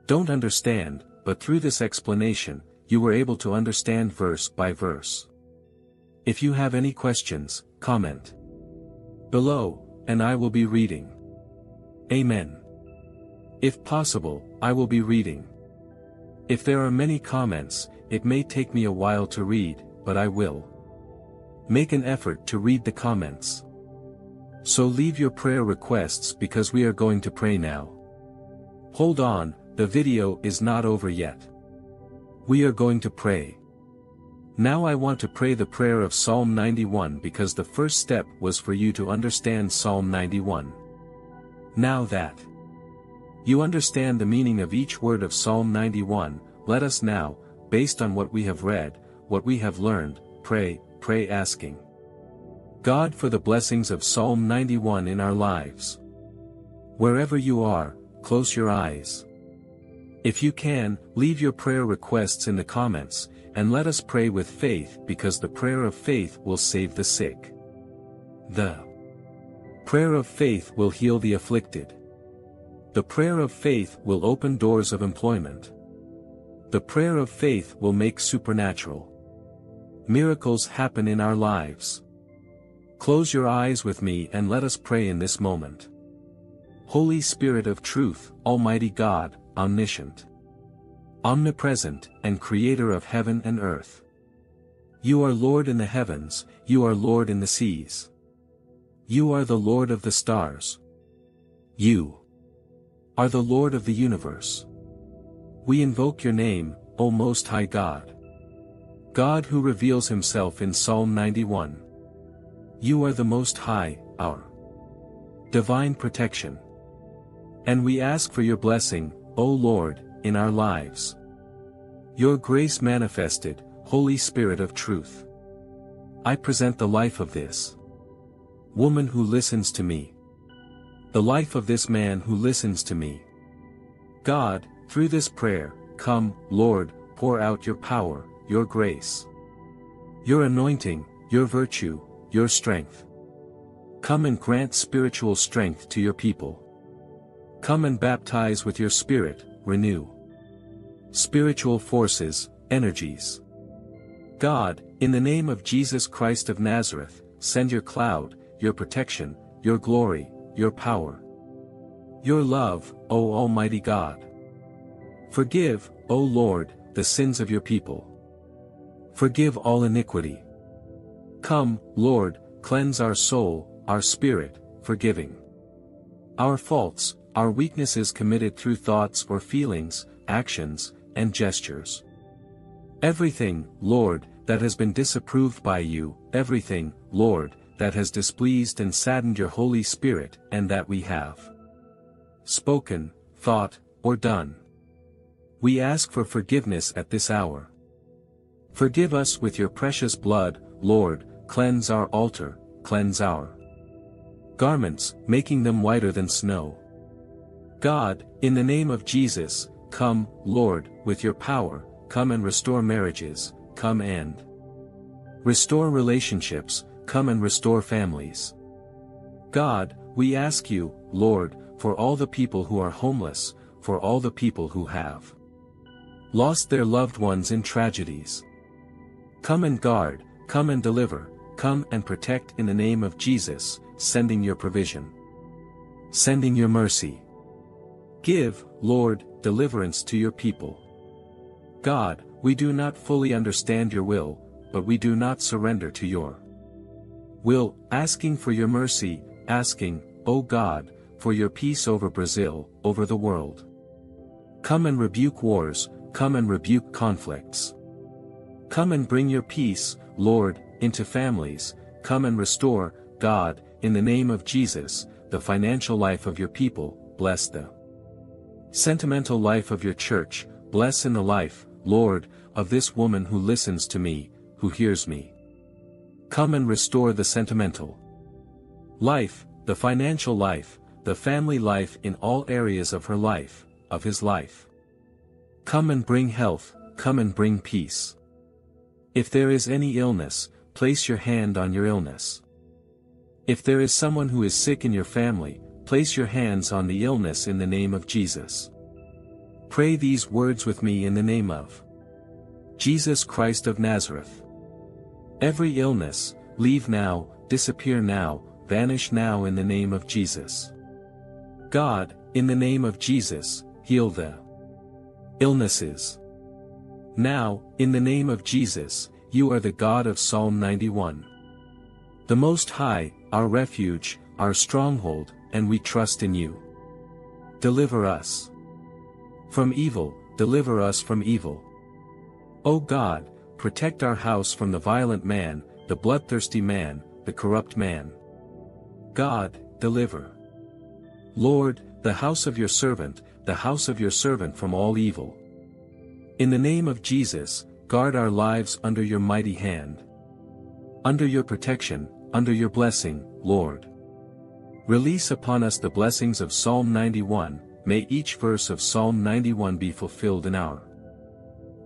don't understand, but through this explanation, you were able to understand verse by verse. If you have any questions, comment below, and I will be reading. Amen. If possible, I will be reading. If there are many comments, it may take me a while to read, but I will make an effort to read the comments. So leave your prayer requests, because we are going to pray now. Hold on, the video is not over yet. We are going to pray. Now I want to pray the prayer of Psalm 91, because the first step was for you to understand Psalm 91. Now that you understand the meaning of each word of Psalm 91, let us now, based on what we have read, what we have learned, pray asking God for the blessings of Psalm 91 in our lives. Wherever you are, close your eyes. If you can, leave your prayer requests in the comments, and let us pray with faith, because the prayer of faith will save the sick. The prayer of faith will heal the afflicted. The prayer of faith will open doors of employment. The prayer of faith will make supernatural miracles happen in our lives. Close your eyes with me and let us pray in this moment. Holy Spirit of truth, Almighty God, omniscient, omnipresent, and creator of heaven and earth. You are Lord in the heavens, you are Lord in the seas. You are the Lord of the stars. You are the Lord of the universe. We invoke your name, O Most High God. God who reveals himself in Psalm 91. You are the Most High, our divine protection. And we ask for your blessing, O Lord, in our lives. Your grace manifested, Holy Spirit of truth. I present the life of this woman who listens to me. The life of this man who listens to me. God, through this prayer, come, Lord, pour out your power, your grace, your anointing, your virtue, your strength. Come and grant spiritual strength to your people. Come and baptize with your Spirit, renew spiritual forces, energies. God, in the name of Jesus Christ of Nazareth, send your cloud, your protection, your glory, your power, your love, O Almighty God. Forgive, O Lord, the sins of your people. Forgive all iniquity. Come, Lord, cleanse our soul, our spirit, forgiving our faults, our weaknesses committed through thoughts or feelings, actions, and gestures. Everything, Lord, that has been disapproved by you, everything, Lord, that has displeased and saddened your Holy Spirit, and that we have spoken, thought, or done. We ask for forgiveness at this hour. Forgive us with your precious blood, Lord, cleanse our altar, cleanse our garments, making them whiter than snow. God, in the name of Jesus, come, Lord, with your power, come and restore marriages, come and restore relationships, come and restore families. God, we ask you, Lord, for all the people who are homeless, for all the people who have lost their loved ones in tragedies. Come and guard, come and deliver, come and protect in the name of Jesus, sending your provision. Sending your mercy. Give, Lord, deliverance to your people. God, we do not fully understand your will, but we do not surrender to your will, asking for your mercy, asking, O God, for your peace over Brazil, over the world. Come and rebuke wars, come and rebuke conflicts. Come and bring your peace, Lord, into families, come and restore, God, in the name of Jesus, the financial life of your people, bless the sentimental life of your church, bless in the life, Lord, of this woman who listens to me, who hears me. Come and restore the sentimental life, the financial life, the family life in all areas of her life, of his life. Come and bring health, come and bring peace. If there is any illness, place your hand on your illness. If there is someone who is sick in your family, place your hands on the illness in the name of Jesus. Pray these words with me in the name of Jesus Christ of Nazareth. Every illness, leave now, disappear now, vanish now in the name of Jesus. God, in the name of Jesus, heal the illnesses. Now, in the name of Jesus, you are the God of Psalm 91. The Most High, our refuge, our stronghold, and we trust in you. Deliver us from evil, deliver us from evil. O God, protect our house from the violent man, the bloodthirsty man, the corrupt man. God, deliver. Lord, the house of your servant, the house of your servant from all evil. In the name of Jesus, guard our lives under your mighty hand. Under your protection, under your blessing, Lord. Release upon us the blessings of Psalm 91, may each verse of Psalm 91 be fulfilled in our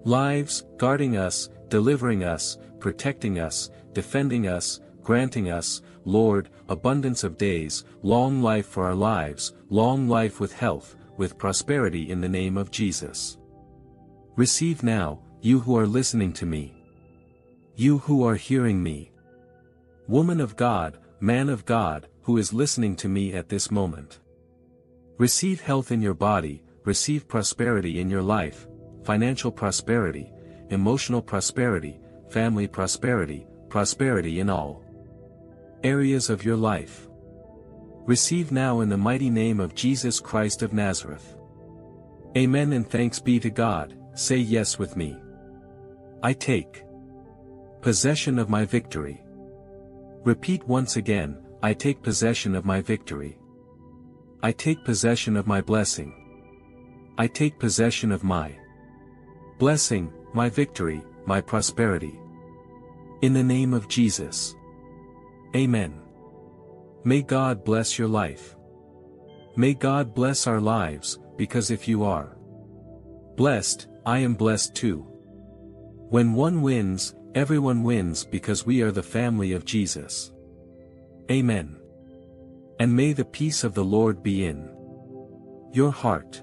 lives, guarding us, delivering us, protecting us, defending us, granting us, Lord, abundance of days, long life for our lives, long life with health, with prosperity in the name of Jesus. Receive now, you who are listening to me. You who are hearing me. Woman of God, man of God, who is listening to me at this moment. Receive health in your body, receive prosperity in your life, financial prosperity, emotional prosperity, family prosperity, prosperity in all areas of your life. Receive now in the mighty name of Jesus Christ of Nazareth. Amen and thanks be to God. Say yes with me. I take possession of my victory. Repeat once again, I take possession of my victory. I take possession of my blessing. I take possession of my blessing, my victory, my prosperity. In the name of Jesus. Amen. May God bless your life. May God bless our lives, because if you are blessed, I am blessed too. When one wins, everyone wins because we are the family of Jesus. Amen. And may the peace of the Lord be in your heart.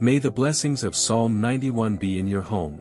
May the blessings of Psalm 91 be in your home.